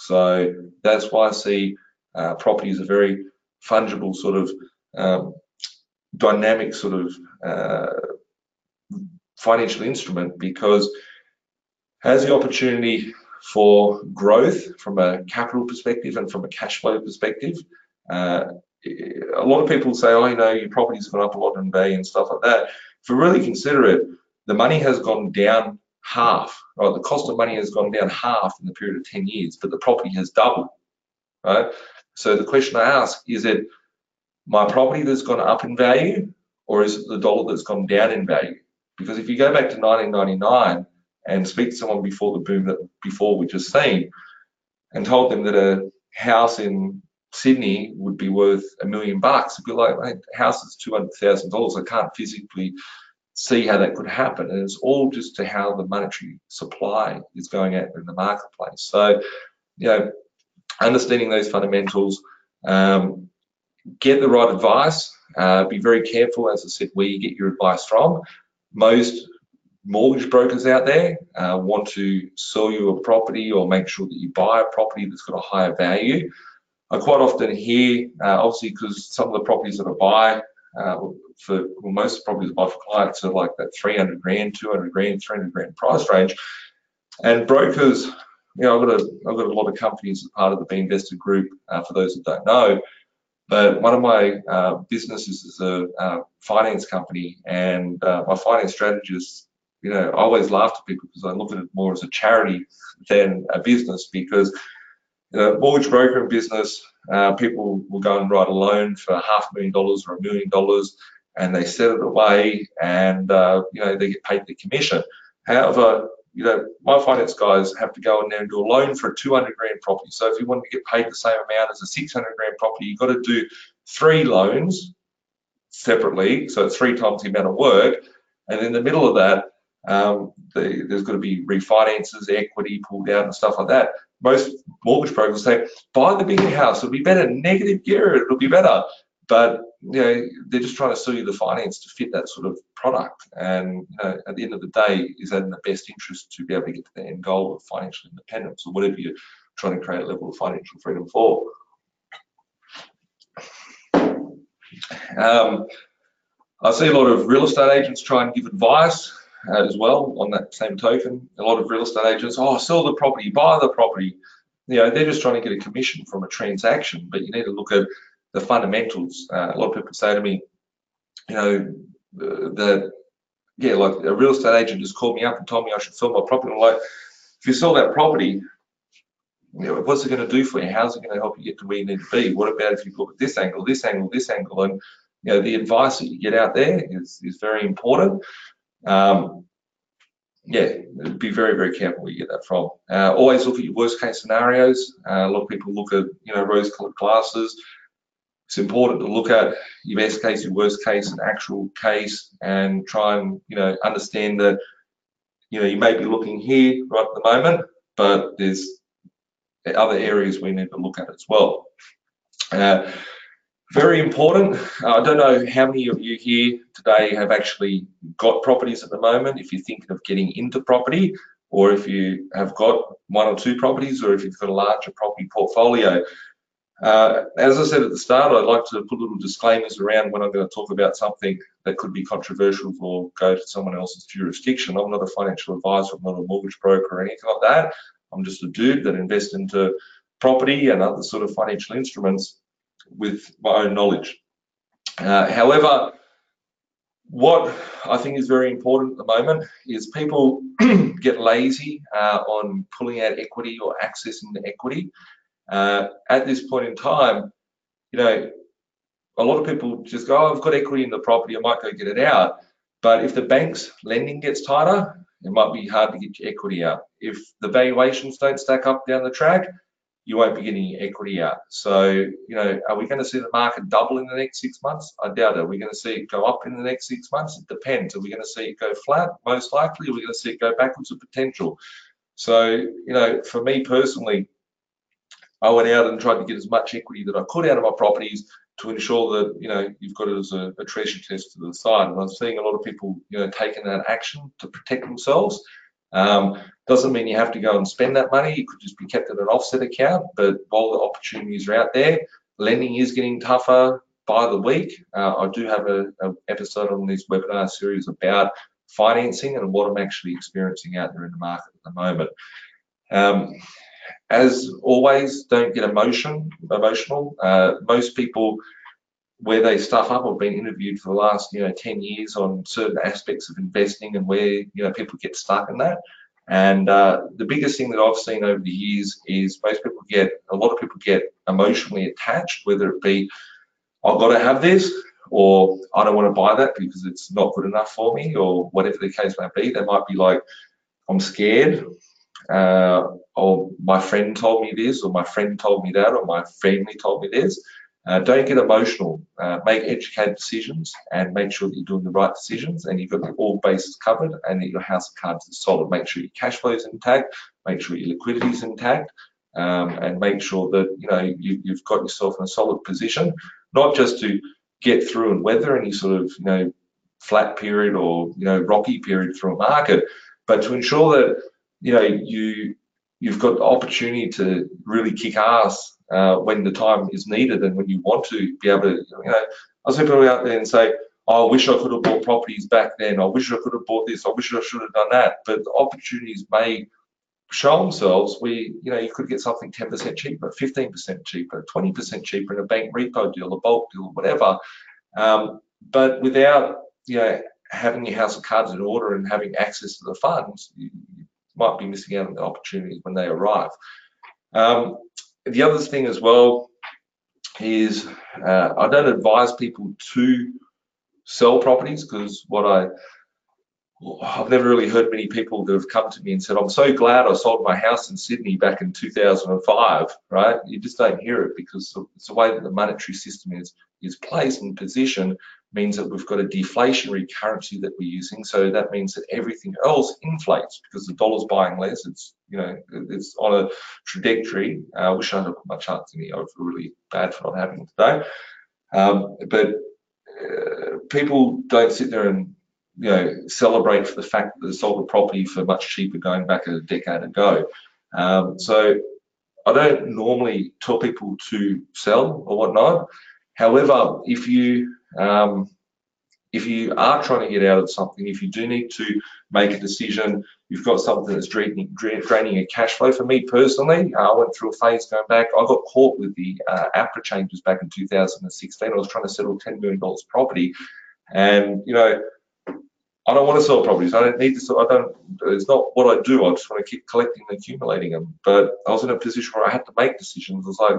So that's why I see property is a very fungible sort of dynamic sort of financial instrument, because has the opportunity for growth from a capital perspective and from a cash flow perspective. A lot of people say, oh, you know, your property's gone up a lot in value and stuff like that. If we really consider it, the money has gone down half, right? The cost of money has gone down half in the period of 10 years, but the property has doubled, right? So the question I ask, is it my property that's gone up in value, or is it the dollar that's gone down in value? Because if you go back to 1999, and speak to someone before the boom that before we just seen, and told them that a house in Sydney would be worth $1 million, it'd be like, hey, a house is $200,000. I can't physically see how that could happen. And it's all just to how the monetary supply is going out in the marketplace. So, you know, understanding those fundamentals, get the right advice, Be very careful, as I said, where you get your advice from. Most mortgage brokers out there want to sell you a property or make sure that you buy a property that's got a higher value. I quite often hear, obviously, because some of the properties that I buy, most of the properties I buy for clients are like that 300 grand, 200 grand, 300 grand price range. And brokers, you know, I've got a lot of companies as part of the BeInvested group, for those that don't know. But one of my businesses is a finance company, and my finance strategist, you know, I always laugh to people because I look at it more as a charity than a business, because the mortgage broker and business, people will go and write a loan for $500,000 or $1 million, and they set it away, and you know, they get paid the commission. However, you know, my finance guys have to go in there and do a loan for a 200 grand property. So if you want to get paid the same amount as a 600 grand property, you've got to do 3 loans separately, so it's 3 times the amount of work. And in the middle of that, there's got to be refinances, equity pulled out, and stuff like that. Most mortgage brokers say, buy the bigger house, it'll be better, negative gearing, it'll be better. But, you know, they're just trying to sell you the finance to fit that sort of product. And, you know, at the end of the day, is that in the best interest to be able to get to the end goal of financial independence, or whatever you're trying to create a level of financial freedom for? I see a lot of real estate agents try and give advice as well. On that same token, a lot of real estate agents, oh, sell the property, buy the property. You know, they're just trying to get a commission from a transaction, but you need to look at the fundamentals. A lot of people say to me, you know, like a real estate agent just called me up and told me I should sell my property. I'm like, if you sell that property, you know, what's it going to do for you? How's it going to help you get to where you need to be? What about if you look at this angle, this angle, this angle? And, you know, the advice that you get out there is very important. Yeah, be very, very careful where you get that from. Always look at your worst case scenarios. A lot of people look at, you know, rose-colored glasses. It's important to look at your best case, your worst case, and actual case, and try and, you know, understand that, you know, you may be looking here right at the moment, but there's other areas we need to look at as well. Very important. I don't know how many of you here today have actually got properties at the moment, if you're thinking of getting into property, or if you have got 1 or 2 properties, or if you've got a larger property portfolio. As I said at the start, I'd like to put little disclaimers around when I'm going to talk about something that could be controversial or go to someone else's jurisdiction. I'm not a financial advisor, I'm not a mortgage broker or anything like that. I'm just a dude that invests into property and other sort of financial instruments with my own knowledge. However, what I think is very important at the moment is people get lazy on pulling out equity or accessing the equity. At this point in time, you know, a lot of people just go, oh, I've got equity in the property, I might go get it out. But if the bank's lending gets tighter, it might be hard to get your equity out. If the valuations don't stack up down the track, you won't be getting your equity out. So, you know, are we going to see the market double in the next 6 months? I doubt it. Are we going to see it go up in the next 6 months? It depends. Are we going to see it go flat? Most likely. Are we going to see it go backwards with potential? So, you know, for me personally, I went out and tried to get as much equity that I could out of my properties to ensure that, you know, you've got it as a treasure chest to the side. And I'm seeing a lot of people, you know, taking that action to protect themselves. Doesn't mean you have to go and spend that money. It could just be kept in an offset account. But while the opportunities are out there, lending is getting tougher by the week. I do have an episode on this webinar series about financing and what I'm actually experiencing out there in the market at the moment. As always, don't get emotional. Most people, where they stuff up, I've been interviewed for the last, you know, 10 years on certain aspects of investing and where, you know, people get stuck in that. And the biggest thing that I've seen over the years is a lot of people get emotionally attached, whether it be, I've got to have this, or I don't want to buy that because it's not good enough for me, or whatever the case may be. They might be like, I'm scared, or my friend told me this, or my friend told me that, or my family told me this. Don't get emotional. Make educated decisions and make sure that you're doing the right decisions and you've got all bases covered and that your house of cards is solid. Make sure your cash flow is intact, make sure your liquidity is intact, and make sure that, you know, you've got yourself in a solid position, not just to get through and weather any sort of flat period or rocky period through a market, but to ensure that you've got the opportunity to really kick ass when the time is needed and when you want to be able to. I've seen people out there and say, oh, I wish I could have bought properties back then. I wish I could have bought this. I wish I should have done that. But the opportunities may show themselves where you could get something 10% cheaper, 15% cheaper, 20% cheaper in a bank repo deal, a bulk deal, whatever. But without having your house of cards in order and having access to the funds, you might be missing out on the opportunities when they arrive. The other thing as well is I don't advise people to sell properties, because what I've never really heard many people that have come to me and said, I'm so glad I sold my house in Sydney back in 2005, right? You just don't hear it, because it's the way that the monetary system is placed and positioned means that we've got a deflationary currency that we're using. So that means that everything else inflates because the dollar's buying less. It's, it's on a trajectory. I wish I had my charts in here. I feel really bad for not having it today. But people don't sit there and, celebrate for the fact that they sold a property for much cheaper going back a decade ago. So I don't normally tell people to sell or whatnot. However, if you are trying to get out of something, if you do need to make a decision, you've got something that's draining your cash flow. For me personally, I went through a phase going back. I got caught with the APRA changes back in 2016. I was trying to settle $10 million property, and I don't want to sell properties. I don't need to sell. It's not what I do. I just want to keep collecting and accumulating them. But I was in a position where I had to make decisions. I was like,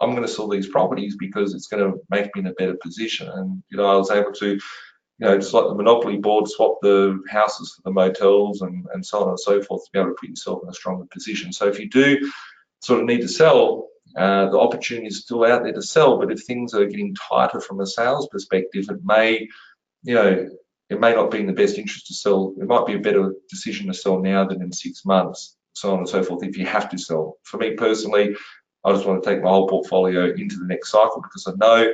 I'm going to sell these properties because it's going to make me in a better position. And I was able to, just like the Monopoly board, swap the houses for the motels and so on and so forth to be able to put yourself in a stronger position. So if you do sort of need to sell, the opportunity is still out there to sell. But if things are getting tighter from a sales perspective, it may, it may not be in the best interest to sell. It might be a better decision to sell now than in 6 months, so on and so forth, if you have to sell. For me personally, I just want to take my whole portfolio into the next cycle, because I know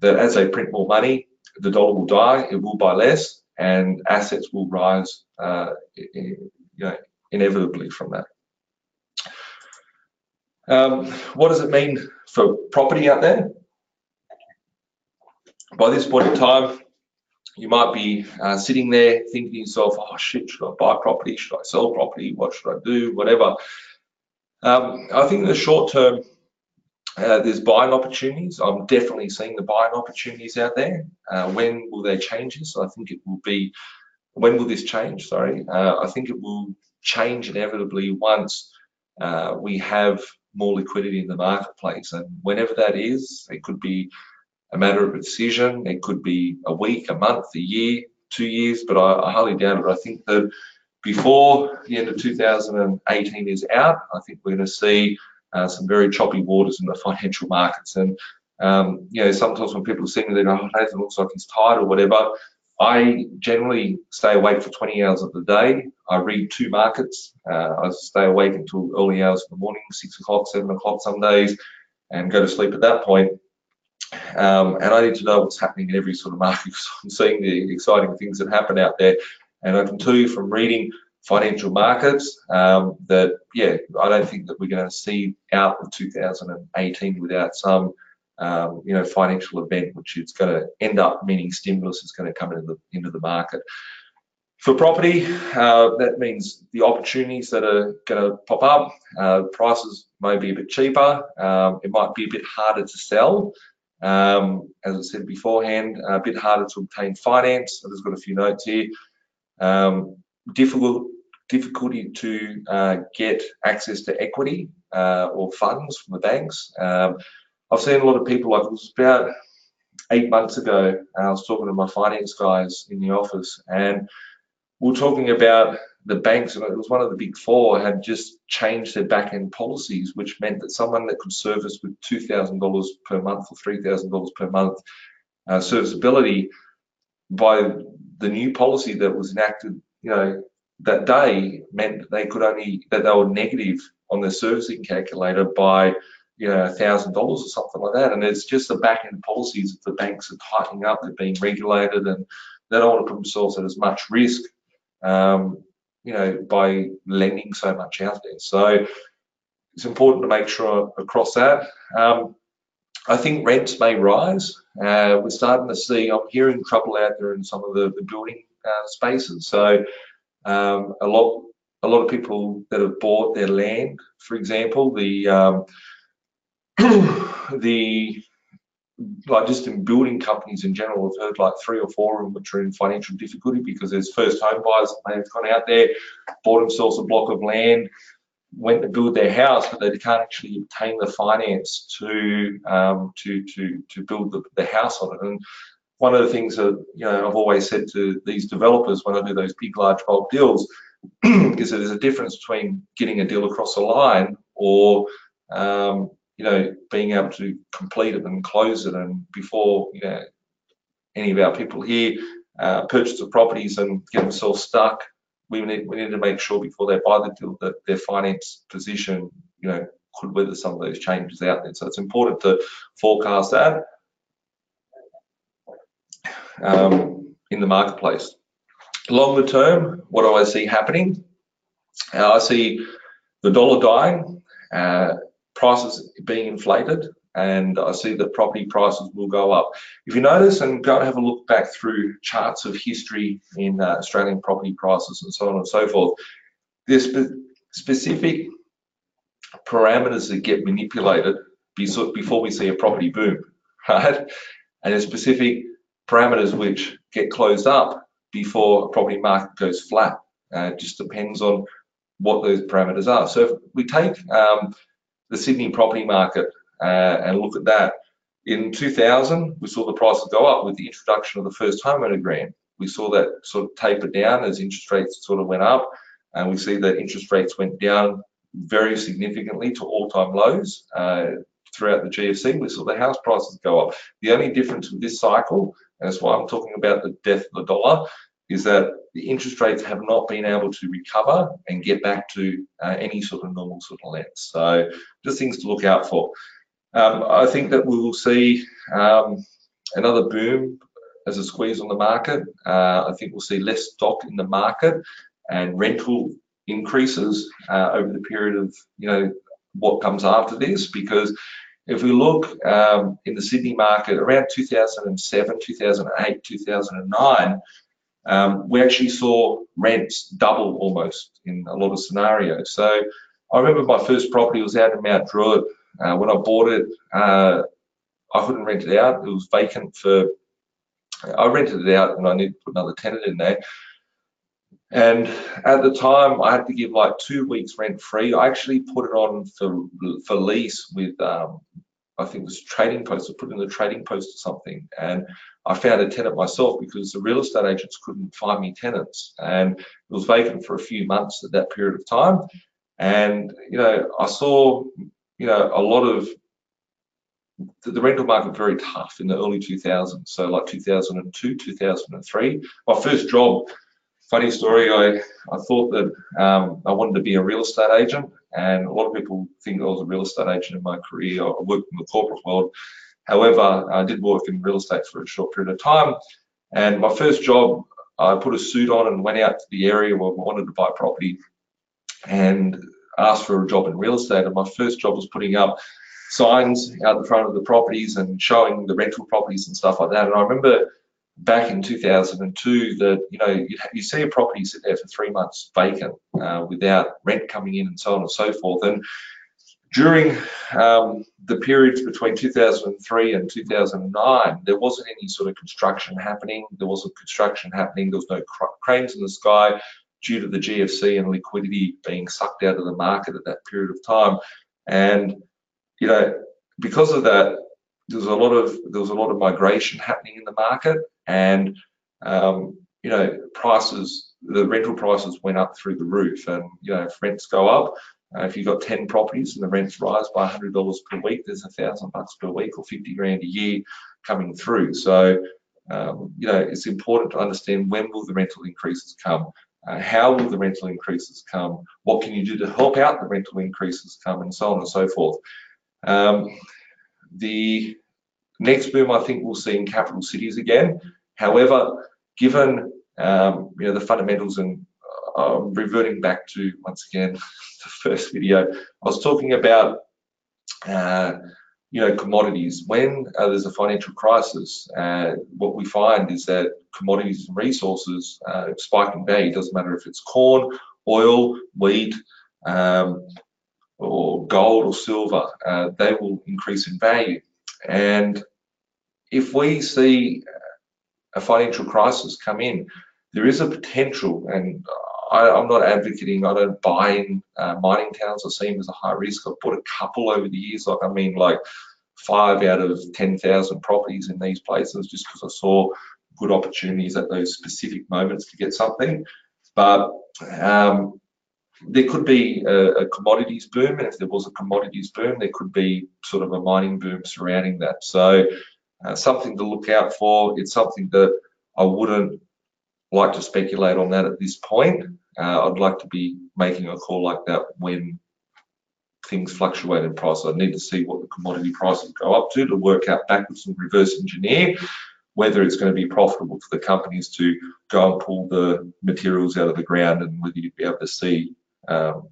that as they print more money, the dollar will die, it will buy less, and assets will rise inevitably from that. What does it mean for property out there? By this point in time, you might be sitting there thinking to yourself, oh shit, should I buy property? Should I sell property? What should I do? Whatever. I think in the short term, there's buying opportunities. I'm definitely seeing the buying opportunities out there. When will they change this? I think it will be, when will this change? Sorry. I think it will change inevitably once we have more liquidity in the marketplace. And whenever that is, it could be a matter of a decision. It could be a week, a month, a year, 2 years, but I highly doubt it. I think that before the end of 2018 is out, I think we're going to see some very choppy waters in the financial markets. And sometimes when people see me, they go, oh, Nathan looks like he's tired or whatever. I generally stay awake for 20 hours of the day. I read two markets. I stay awake until early hours in the morning, 6 o'clock, 7 o'clock some days, and go to sleep at that point. And I need to know what's happening in every sort of market, because I'm seeing the exciting things that happen out there. And I can tell you from reading financial markets that, yeah, I don't think that we're going to see out of 2018 without some, financial event, which it's going to end up meaning stimulus is going to come into the market. For property, that means the opportunities that are going to pop up. Prices may be a bit cheaper. It might be a bit harder to sell. As I said beforehand, a bit harder to obtain finance. I've just got a few notes here. Difficulty to get access to equity or funds from the banks. I've seen a lot of people, like it was about 8 months ago, I was talking to my finance guys in the office, and we were talking about the banks, and it was one of the big four had just changed their back-end policies, which meant that someone that could service with $2,000 per month or $3,000 per month serviceability, by the new policy that was enacted, that day, meant that they were negative on their servicing calculator by $1,000 or something like that. And it's just the back end policies of the banks are tightening up, they're being regulated, and they don't want to put themselves at as much risk, by lending so much out there. So it's important to make sure across that. I think rents may rise. We're starting to see, I'm hearing trouble out there in some of the building spaces. So a lot of people that have bought their land, for example, just in building companies in general, I've heard like 3 or 4 of them which are in financial difficulty because there's first home buyers that may have gone out there, bought themselves a block of land, went to build their house, but they can't actually obtain the finance to build the house on it. And one of the things that I've always said to these developers when I do those big, large bulk deals is that there's a difference between getting a deal across the line or being able to complete it and close it. And before any of our people here purchase the properties and get themselves stuck, we need to make sure before they buy the deal that their finance position could weather some of those changes out there. So it's important to forecast that in the marketplace. Longer term, what do I see happening? I see the dollar dying, prices being inflated, and I see that property prices will go up. If you notice, and go and have a look back through charts of history in Australian property prices and so on and so forth, there's specific parameters that get manipulated before we see a property boom, right? And there's specific parameters which get closed up before a property market goes flat. It just depends on what those parameters are. So if we take the Sydney property market and look at that, in 2000 we saw the prices go up with the introduction of the first homeowner grant. We saw that sort of taper down as interest rates sort of went up, and we see that interest rates went down very significantly to all-time lows throughout the GFC. We saw the house prices go up. The only difference with this cycle, and that's why I'm talking about the death of the dollar, is that the interest rates have not been able to recover and get back to any sort of normal sort of length. So just things to look out for. I think that we will see another boom as a squeeze on the market. I think we'll see less stock in the market and rental increases over the period of what comes after this, because if we look in the Sydney market around 2007, 2008, 2009, we actually saw rents double almost in a lot of scenarios. So I remember my first property was out in Mount Druitt. When I bought it, I couldn't rent it out. It was vacant for, I rented it out and I needed to put another tenant in there. And at the time, I had to give like 2 weeks rent free. I actually put it on for lease with, I think it was Trading Post. I put it in the Trading Post or something, and I found a tenant myself because the real estate agents couldn't find me tenants. And it was vacant for a few months at that period of time. And I saw a lot of the rental market very tough in the early 2000s. So like 2002, 2003. My first job. Funny story, I thought that I wanted to be a real estate agent, and a lot of people think I was a real estate agent in my career. I worked in the corporate world. However, I did work in real estate for a short period of time, and my first job, I put a suit on and went out to the area where I wanted to buy property and asked for a job in real estate. And my first job was putting up signs out the front of the properties and showing the rental properties and stuff like that. And I remember back in 2002 that you see a property sit there for 3 months vacant without rent coming in and so on and so forth. And during the periods between 2003 and 2009, there wasn't any sort of construction happening. There was no cranes in the sky due to the GFC and liquidity being sucked out of the market at that period of time. And because of that, there was a lot of migration happening in the market, and the rental prices went up through the roof. And if rents go up, if you've got 10 properties and the rents rise by $100 per week, there's $1,000 per week or 50 grand a year coming through. So it's important to understand, when will the rental increases come? How will the rental increases come? What can you do to help out the rental increases come, and so on and so forth. The next boom I think we'll see in capital cities again. However, given the fundamentals, and reverting back to once again the first video, I was talking about commodities. When there's a financial crisis, what we find is that commodities and resources spike in value. It doesn't matter if it's corn, oil, wheat, or gold or silver, they will increase in value. And if we see a financial crisis come in, there is a potential, and I'm not advocating, I don't buy in mining towns. I see them as a high risk. I've bought a couple over the years, like 5 out of 10,000 properties in these places, just because I saw good opportunities at those specific moments to get something. But there could be a commodities boom, and if there was a commodities boom, there could be sort of a mining boom surrounding that. So something to look out for. It's something that I wouldn't like to speculate on that at this point. I'd like to be making a call like that when things fluctuate in price. I need to see what the commodity prices go up to work out backwards and reverse engineer whether it's going to be profitable for the companies to go and pull the materials out of the ground, and whether you'd be able to see the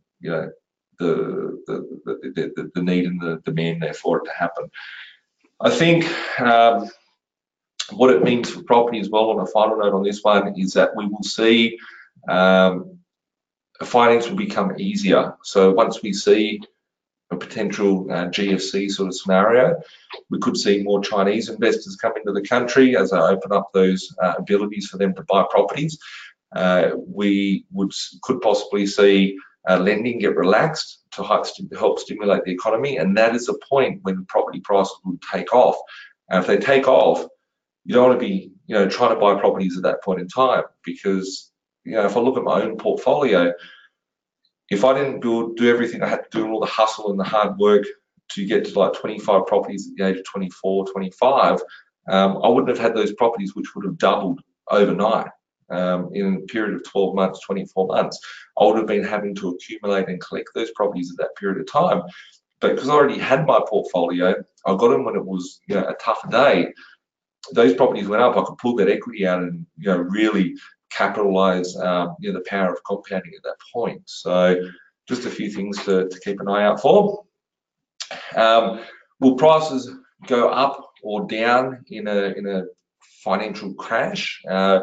need and the demand there for it to happen. I think what it means for property as well, on a final note on this one, is that we will see finance will become easier. So once we see a potential GFC sort of scenario, we could see more Chinese investors come into the country as they open up those abilities for them to buy properties. We could possibly see lending get relaxed to help stimulate the economy, and that is a point when property prices will take off. And if they take off, you don't want to be, trying to buy properties at that point in time, because, if I look at my own portfolio, if I didn't do everything I had to do, all the hustle and the hard work to get to like 25 properties at the age of 24, 25, I wouldn't have had those properties, which would have doubled overnight in a period of 12 months, 24 months. I would have been having to accumulate and collect those properties at that period of time. But because I already had my portfolio, I got them when it was a tougher day. Those properties went up, I could pull that equity out and really capitalize the power of compounding at that point. So just a few things to keep an eye out for. Will prices go up or down in a financial crash? A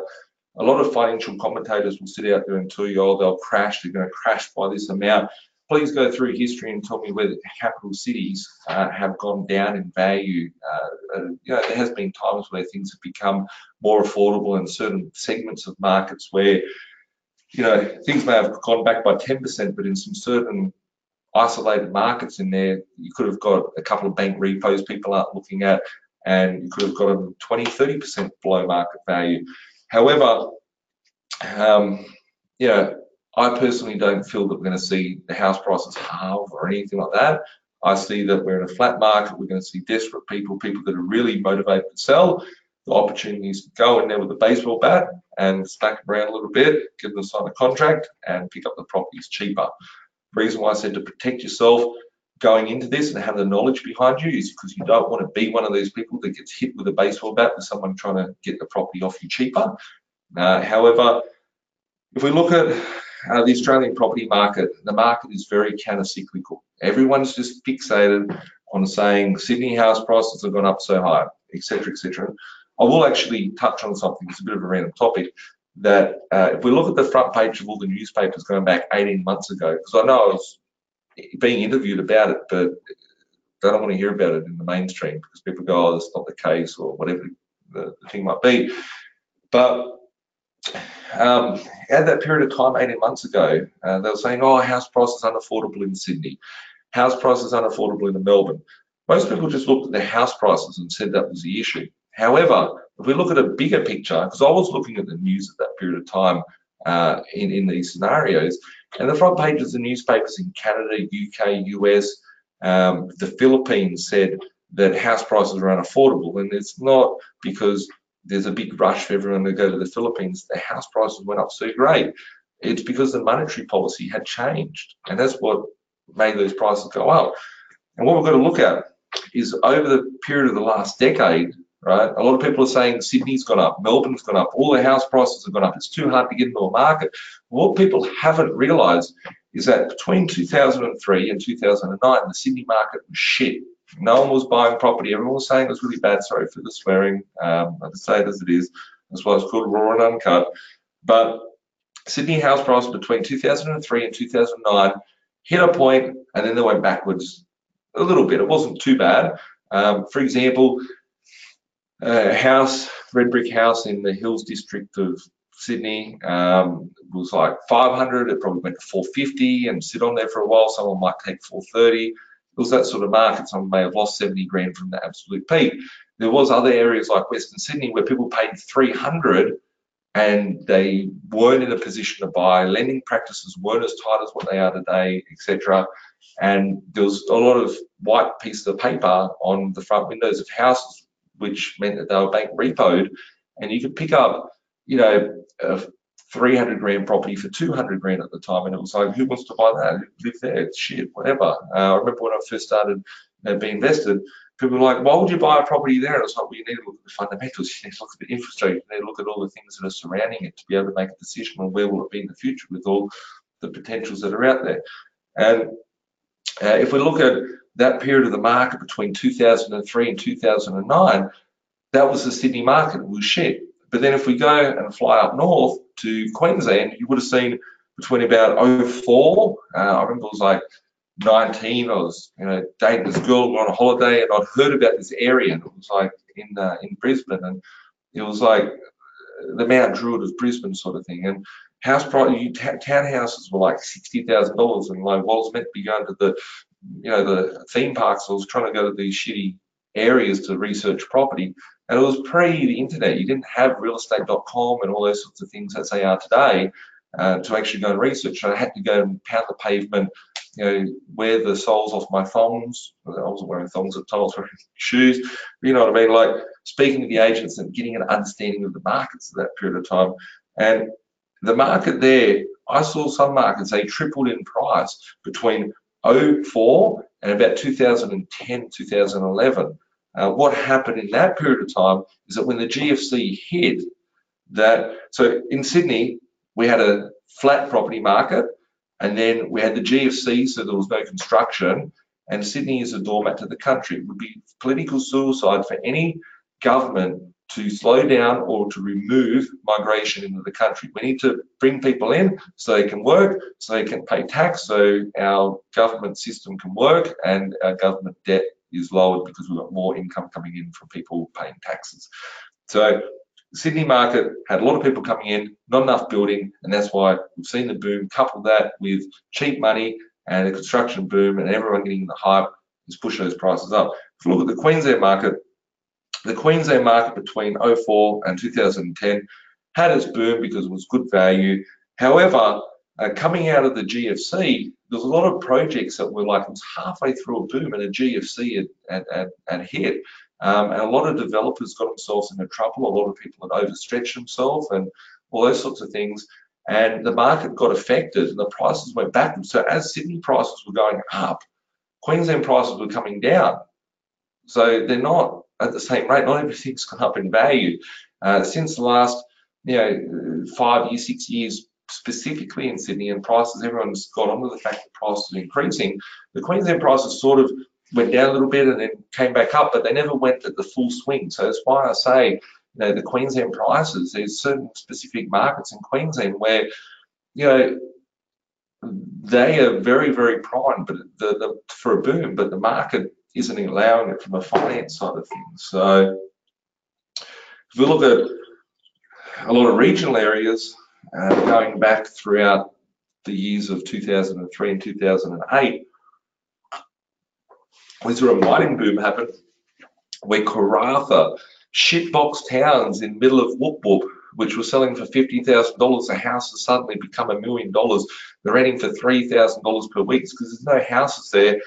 lot of financial commentators will sit out there and tell you, oh, they'll crash, they're going to crash by this amount. Please go through history and tell me whether capital cities have gone down in value. There has been times where things have become more affordable in certain segments of markets where, things may have gone back by 10%, but in some certain isolated markets in there, you could have got a couple of bank repos people aren't looking at, and you could have got them 20, 30% below market value. However, I personally don't feel that we're going to see the house prices halve or anything like that. I see that we're in a flat market. We're going to see desperate people that are really motivated to sell. The opportunities to go in there with a baseball bat and smack them around a little bit, give them a sign of contract, and pick up the properties cheaper. The reason why I said to protect yourself going into this and have the knowledge behind you is because you don't want to be one of those people that gets hit with a baseball bat with someone trying to get the property off you cheaper. However, if we look at the Australian property market, the market is very counter-cyclical. Everyone's just fixated on saying Sydney house prices have gone up so high, etc., etc. I will actually touch on something, it's a bit of a random topic, that if we look at the front page of all the newspapers going back 18 months ago, because I know I was being interviewed about it, but they don't want to hear about it in the mainstream because people go, oh, that's not the case, or whatever the thing might be. But at that period of time 18 months ago, they were saying, oh, house price is unaffordable in Sydney, house price is unaffordable in Melbourne. Most people just looked at the house prices and said that was the issue. However, if we look at a bigger picture, because I was looking at the news at that period of time in these scenarios, and the front pages of the newspapers in Canada, UK, US, the Philippines said that house prices are unaffordable, and it's not because there's a big rush for everyone to go to the Philippines. The house prices went up so great. It's because the monetary policy had changed, and that's what made those prices go up. And what we've got to look at is over the period of the last decade, right? A lot of people are saying Sydney's gone up, Melbourne's gone up, all the house prices have gone up. It's too hard to get into a market. What people haven't realised is that between 2003 and 2009, the Sydney market was shit. No one was buying property. Everyone was saying it was really bad. Sorry for the swearing. I'd say it as it is. That's why it's called raw and uncut. But Sydney house price between 2003 and 2009 hit a point, and then they went backwards a little bit. It wasn't too bad. For example, a house, red brick house in the Hills District of Sydney was like 500. It probably went to 450 and sit on there for a while. Someone might take 430. It was that sort of market. Someone may have lost 70 grand from the absolute peak. There was other areas like Western Sydney where people paid 300 and they weren't in a position to buy. Lending practices weren't as tight as what they are today, etc. And there was a lot of white pieces of paper on the front windows of houses, which meant that they were bank repoed, and you could pick up, you know, a 300 grand property for 200 grand at the time, and it was like, who wants to buy that? Live there? It's shit, whatever. I remember when I first started BeInvested, people were like, why would you buy a property there? And I was like, well, you need to look at the fundamentals, you need to look at the infrastructure, you need to look at all the things that are surrounding it to be able to make a decision on where will it be in the future with all the potentials that are out there. And if we look at that period of the market between 2003 and 2009, that was the Sydney market. It was shit. But then if we go and fly up north to Queensland, you would have seen between about 04, I remember it was like 19, I was, you know, dating this girl on a holiday, and I'd heard about this area, and it was like in Brisbane, and it was like the Mount Druitt of Brisbane sort of thing. And house price, townhouses were like $60,000, and like what was meant to be going to the, you know, the theme parks. I was trying to go to these shitty areas to research property, and it was pre the internet. You didn't have realestate.com and all those sorts of things that they are today to actually go and research. So I had to go and pound the pavement, you know, wear the soles off my thongs. I wasn't wearing thongs at the time, I was wearing shoes. You know what I mean? Like speaking to the agents and getting an understanding of the markets at that period of time. And the market there, I saw some markets, they tripled in price between 2004 and about 2010, 2011. What happened in that period of time is that when the GFC hit, that, so in Sydney, we had a flat property market, and then we had the GFC, so there was no construction, and Sydney is a doormat to the country. It would be political suicide for any government to slow down or to remove migration into the country. We need to bring people in so they can work, so they can pay tax, so our government system can work and our government debt is lowered because we've got more income coming in from people paying taxes. So the Sydney market had a lot of people coming in, not enough building, and that's why we've seen the boom. Couple that with cheap money and a construction boom and everyone getting the hype has pushed those prices up. If you look at the Queensland market, the Queensland market between 2004 and 2010 had its boom because it was good value. However, coming out of the GFC, there's a lot of projects that were like, it was halfway through a boom and a GFC had hit. And a lot of developers got themselves into trouble. A lot of people had overstretched themselves and all those sorts of things. And the market got affected and the prices went backwards. So as Sydney prices were going up, Queensland prices were coming down. So they're not at the same rate. Not everything's gone up in value. Since the last, you know, 5 years, 6 years, specifically in Sydney and prices, everyone's got on to the fact that prices are increasing. The Queensland prices sort of went down a little bit and then came back up, but they never went at the full swing. So that's why I say, you know, the Queensland prices, there's certain specific markets in Queensland where, you know, they are very, very prime but for a boom, but the market isn't allowing it from a finance side of things. So if we look at a lot of regional areas, going back throughout the years of 2003 and 2008, we saw a mining boom happen where Karratha, shitbox towns in the middle of Whoop Whoop, which were selling for $50,000, a house has suddenly become $1 million. They're renting for $3,000 per week because there's no houses there.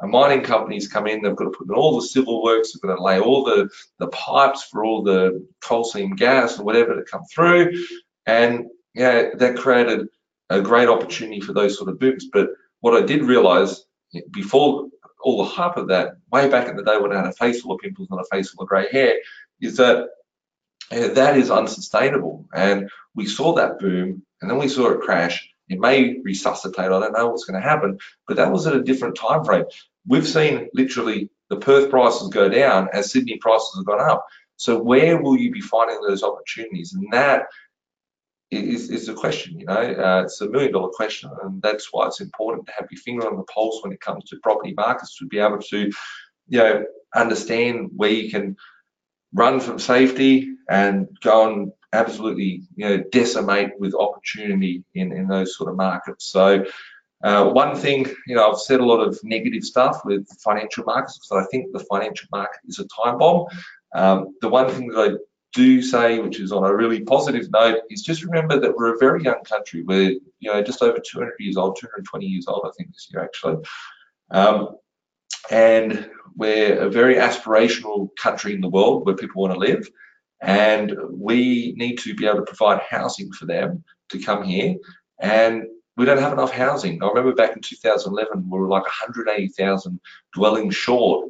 A mining company's come in, they've got to put in all the civil works, they've got to lay all the pipes for all the coal seam gas or whatever to come through. And yeah, that created a great opportunity for those sort of booms. But what I did realize before all the hype of that way back in the day when I had a face full of pimples and a face full of grey hair is that that is unsustainable. And we saw that boom and then we saw it crash. It may resuscitate. I don't know what's going to happen, but that was at a different time frame. We've seen literally the Perth prices go down as Sydney prices have gone up. So where will you be finding those opportunities? And that is the question, you know, it's $1 million question. And that's why it's important to have your finger on the pulse when it comes to property markets, to be able to, you know, understand where you can run from safety and go and absolutely, you know, decimate with opportunity in those sort of markets. So one thing, you know, I've said a lot of negative stuff with financial markets because I think the financial market is a time bomb. The one thing that I do say, which is on a really positive note, is just remember that we're a very young country. We're, you know, just over 200 years old, 220 years old, I think this year actually. And we're a very aspirational country in the world where people want to live. And we need to be able to provide housing for them to come here. And we don't have enough housing. I remember back in 2011, we were like 180,000 dwellings short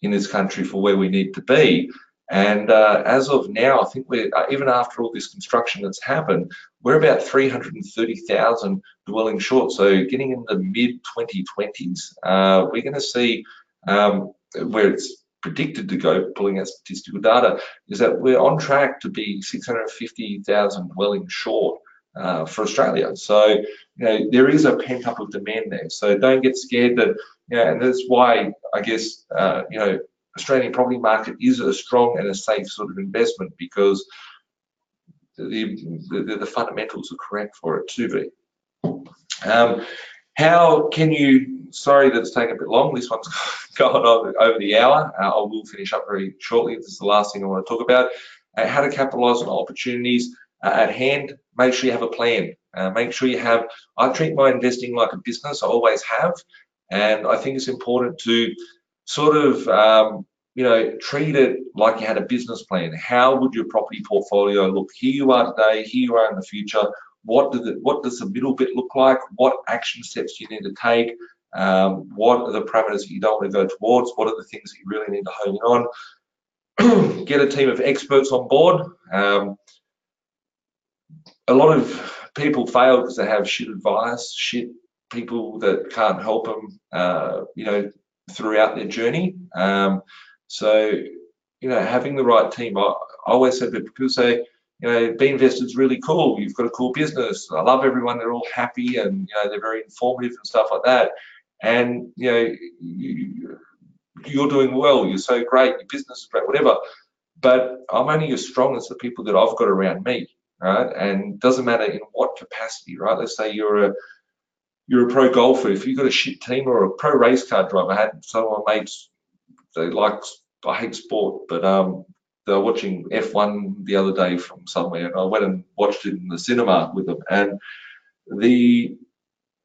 in this country for where we need to be. And as of now, I think we're, even after all this construction that's happened, we're about 330,000 dwellings short. So getting in the mid-2020s, we're going to see where it's predicted to go, pulling out statistical data, is that we're on track to be 650,000 dwellings short for Australia. So, you know, there is a pent up of demand there. So don't get scared that, you know, and that's why I guess, you know, Australian property market is a strong and a safe sort of investment because the fundamentals are correct for it to be. How can you, sorry that it's taken a bit long, this one's gone on over the hour. I will finish up very shortly. This is the last thing I want to talk about. How to capitalize on opportunities at hand. Make sure you have a plan. Make sure you have, I treat my investing like a business, I always have. And I think it's important to sort of, you know, treat it like you had a business plan. How would your property portfolio look? Here you are today, here you are in the future. What does the middle bit look like? What action steps do you need to take? What are the parameters that you don't want to go towards? What are the things that you really need to hone in on? Get a team of experts on board. A lot of people fail because they have shit advice, shit people that can't help them, you know, throughout their journey. So, you know, having the right team, I always say that people say, you know, BeInvested is really cool. You've got a cool business. I love everyone. They're all happy and, you know, they're very informative and stuff like that. And, you know, you're doing well. You're so great. Your business is great, whatever. But I'm only as strong as the people that I've got around me. Right, and doesn't matter in what capacity, right? Let's say you're a pro golfer. If you've got a shit team or a pro race car driver, I had some of my mates, they like, I hate sport, but they were watching F1 the other day from somewhere, and I went and watched it in the cinema with them. And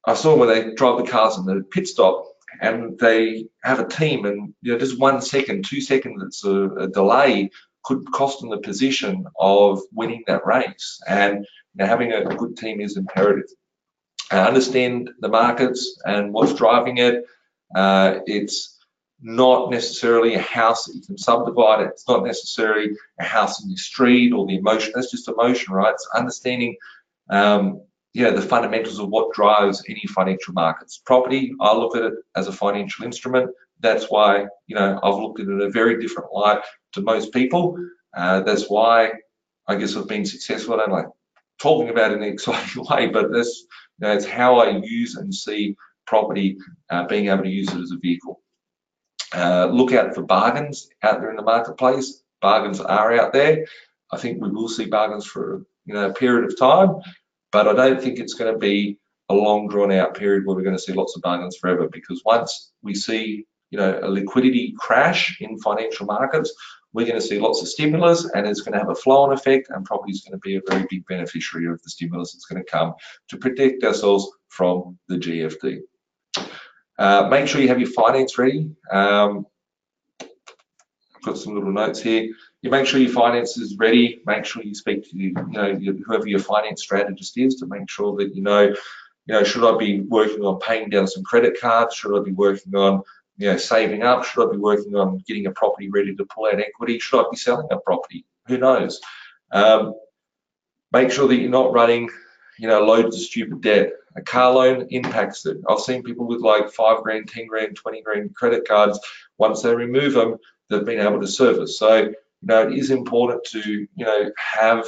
I saw when they drive the cars in the pit stop, and they have a team, and you know, just 1 second, 2 seconds, it's a delay could cost them the position of winning that race. And you know, having a good team is imperative. Understand the markets and what's driving it. It's not necessarily a house that you can subdivide it. It's not necessarily a house in the street or the emotion. That's just emotion, right? It's understanding you know, the fundamentals of what drives any financial markets. Property, I look at it as a financial instrument. That's why, you know, I've looked at it in a very different light to most people. That's why I guess I've been successful. I don't like talking about it in an exciting way, but that's, you know, it's how I use and see property, being able to use it as a vehicle. Look out for bargains out there in the marketplace. Bargains are out there. I think we will see bargains for, you know, a period of time, but I don't think it's going to be a long drawn out period where we're going to see lots of bargains forever, because once we see, you know, a liquidity crash in financial markets, we're going to see lots of stimulus, and it's going to have a flow-on effect, and property is going to be a very big beneficiary of the stimulus that's going to come to protect ourselves from the GFD. Make sure you have your finance ready. I've got some little notes here. You make sure your finance is ready. Make sure you speak to whoever your finance strategist is to make sure that you know, should I be working on paying down some credit cards? Should I be working on you know, saving up? Should I be working on getting a property ready to pull out equity? Should I be selling a property? Who knows? Make sure that you're not running, you know, loads of stupid debt. A car loan impacts it. I've seen people with like 5 grand, 10 grand, 20 grand credit cards. Once they remove them, they've been able to service. So, you know, it is important to, you know, have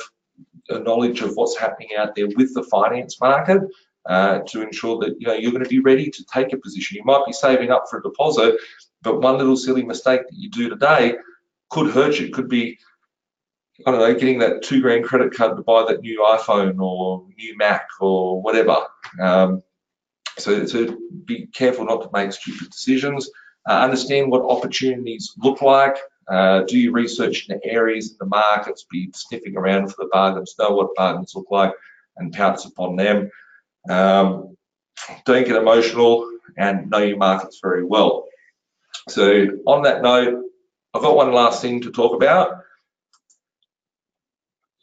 a knowledge of what's happening out there with the finance market to ensure that, you know, you're going to be ready to take a position. You might be saving up for a deposit, but one little silly mistake that you do today could hurt you. It could be, I don't know, getting that 2 grand credit card to buy that new iPhone or new Mac or whatever. So be careful not to make stupid decisions. Understand what opportunities look like. Do your research in the areas in the markets, be sniffing around for the bargains, know what bargains look like and pounce upon them. Don't get emotional and know your markets very well. So on that note, I've got one last thing to talk about.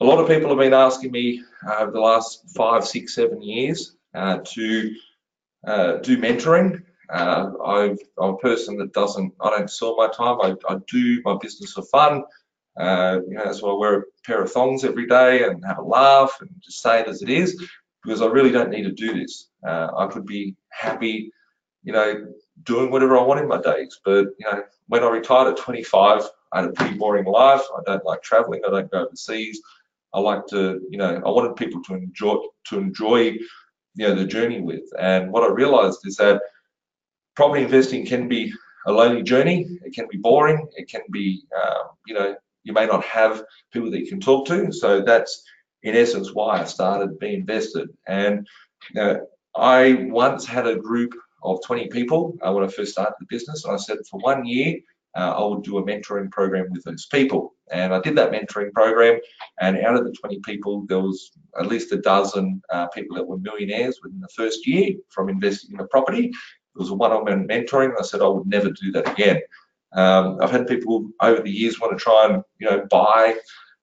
A lot of people have been asking me over the last 5, 6, 7 years to do mentoring. I'm a person that I don't sell my time. I do my business for fun. You know, that's why I wear a pair of thongs every day and have a laugh and just say it as it is, because I really don't need to do this. I could be happy, you know, doing whatever I want in my days. But, you know, when I retired at 25, I had a pretty boring life. I don't like traveling. I don't go overseas. I like to, you know, I wanted people to enjoy, you know, the journey with. And what I realized is that property investing can be a lonely journey. It can be boring. It can be, you know, you may not have people that you can talk to. So that's in essence why I started BeInvested. And you know, I once had a group of 20 people when I first started the business, and I said for 1 year, I would do a mentoring program with those people. And I did that mentoring program, and out of the 20 people, there was at least a dozen people that were millionaires within the first year from investing in a property. It was a one-on-one mentoring, and I said I would never do that again. I've had people over the years want to try and, you know, buy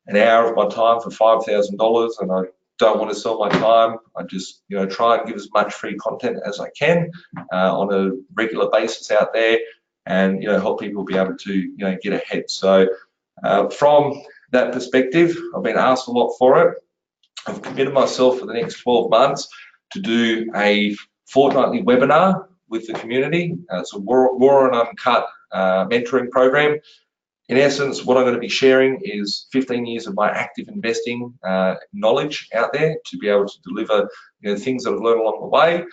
an hour of my time for $5,000, and I don't want to sell my time. I just, you know, try and give as much free content as I can on a regular basis out there, and, you know, help people be able to, you know, get ahead. So from that perspective, I've been asked a lot for it. I've committed myself for the next 12 months to do a fortnightly webinar with the community. It's a raw and uncut mentoring program. In essence, what I'm going to be sharing is 15 years of my active investing knowledge out there to be able to deliver, you know, things that I've learned along the way,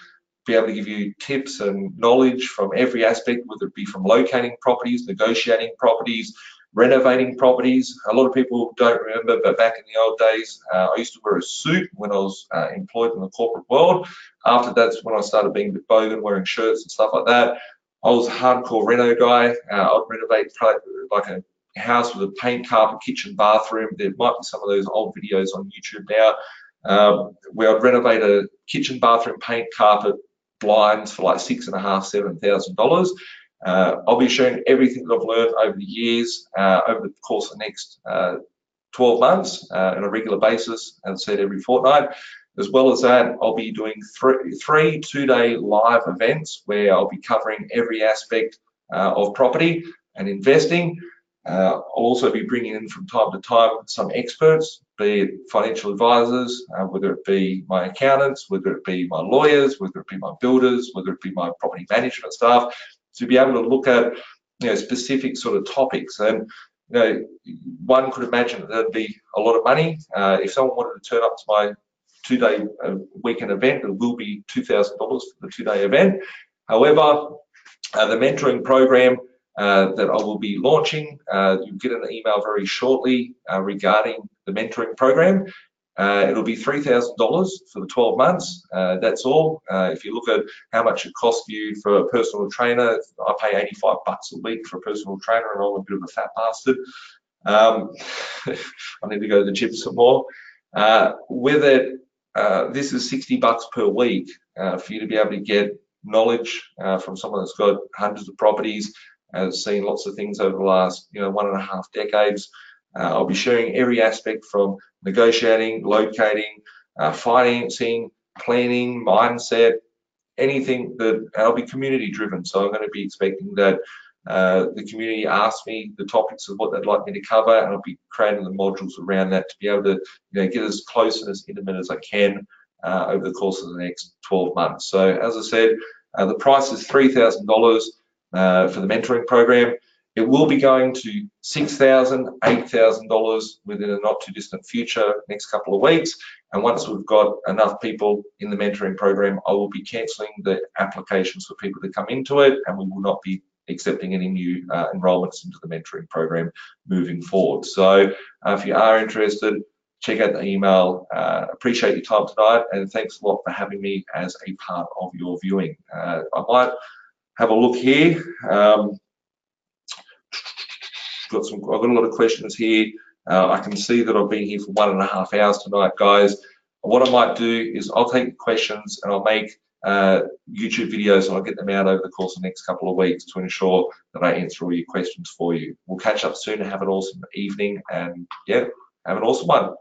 be able to give you tips and knowledge from every aspect, whether it be from locating properties, negotiating properties, renovating properties. A lot of people don't remember, but back in the old days, I used to wear a suit when I was employed in the corporate world. After that's when I started being a bit bogan, wearing shirts and stuff like that. I was a hardcore reno guy. I'd renovate like a house with a paint, carpet, kitchen, bathroom. There might be some of those old videos on YouTube now where I'd renovate a kitchen, bathroom, paint, carpet, blinds for like $6,500, $7,000. I'll be showing everything that I've learned over the years, over the course of the next 12 months on a regular basis, as I said, every fortnight. As well as that, I'll be doing three two-day live events where I'll be covering every aspect of property and investing. I'll also be bringing in from time to time some experts, be it financial advisors, whether it be my accountants, whether it be my lawyers, whether it be my builders, whether it be my property management staff, to be able to look at, you know, specific sort of topics. And, you know, one could imagine that there'd be a lot of money. If someone wanted to turn up to my two-day weekend event, it will be $2,000 for the two-day event. However, the mentoring program that I will be launching, you'll get an email very shortly regarding the mentoring program. It'll be $3,000 for the 12 months. That's all. If you look at how much it costs you for a personal trainer, I pay 85 bucks a week for a personal trainer, and I'm a bit of a fat bastard. I need to go to the gym some more. With it, this is 60 bucks per week for you to be able to get knowledge from someone that's got hundreds of properties, has seen lots of things over the last, you know, 1.5 decades. I'll be sharing every aspect from negotiating, locating, financing, planning, mindset, anything that I'll be community driven. So I'm going to be expecting that the community asks me the topics of what they'd like me to cover, and I'll be creating the modules around that to be able to, get as close and as intimate as I can over the course of the next 12 months. So as I said, the price is $3,000 for the mentoring program. It will be going to $6,000, $8,000 within a not too distant future, next couple of weeks. And once we've got enough people in the mentoring program, I will be cancelling the applications for people to come into it, and we will not be accepting any new enrollments into the mentoring program moving forward. So if you are interested, check out the email. Appreciate your time tonight, and thanks a lot for having me as a part of your viewing. I might have a look here. I've got a lot of questions here. I can see that I've been here for 1.5 hours tonight, guys. What I might do is I'll take questions and I'll make YouTube videos, and I'll get them out over the course of the next couple of weeks to ensure that I answer all your questions for you. We'll catch up soon. Have an awesome evening, and yeah, have an awesome one.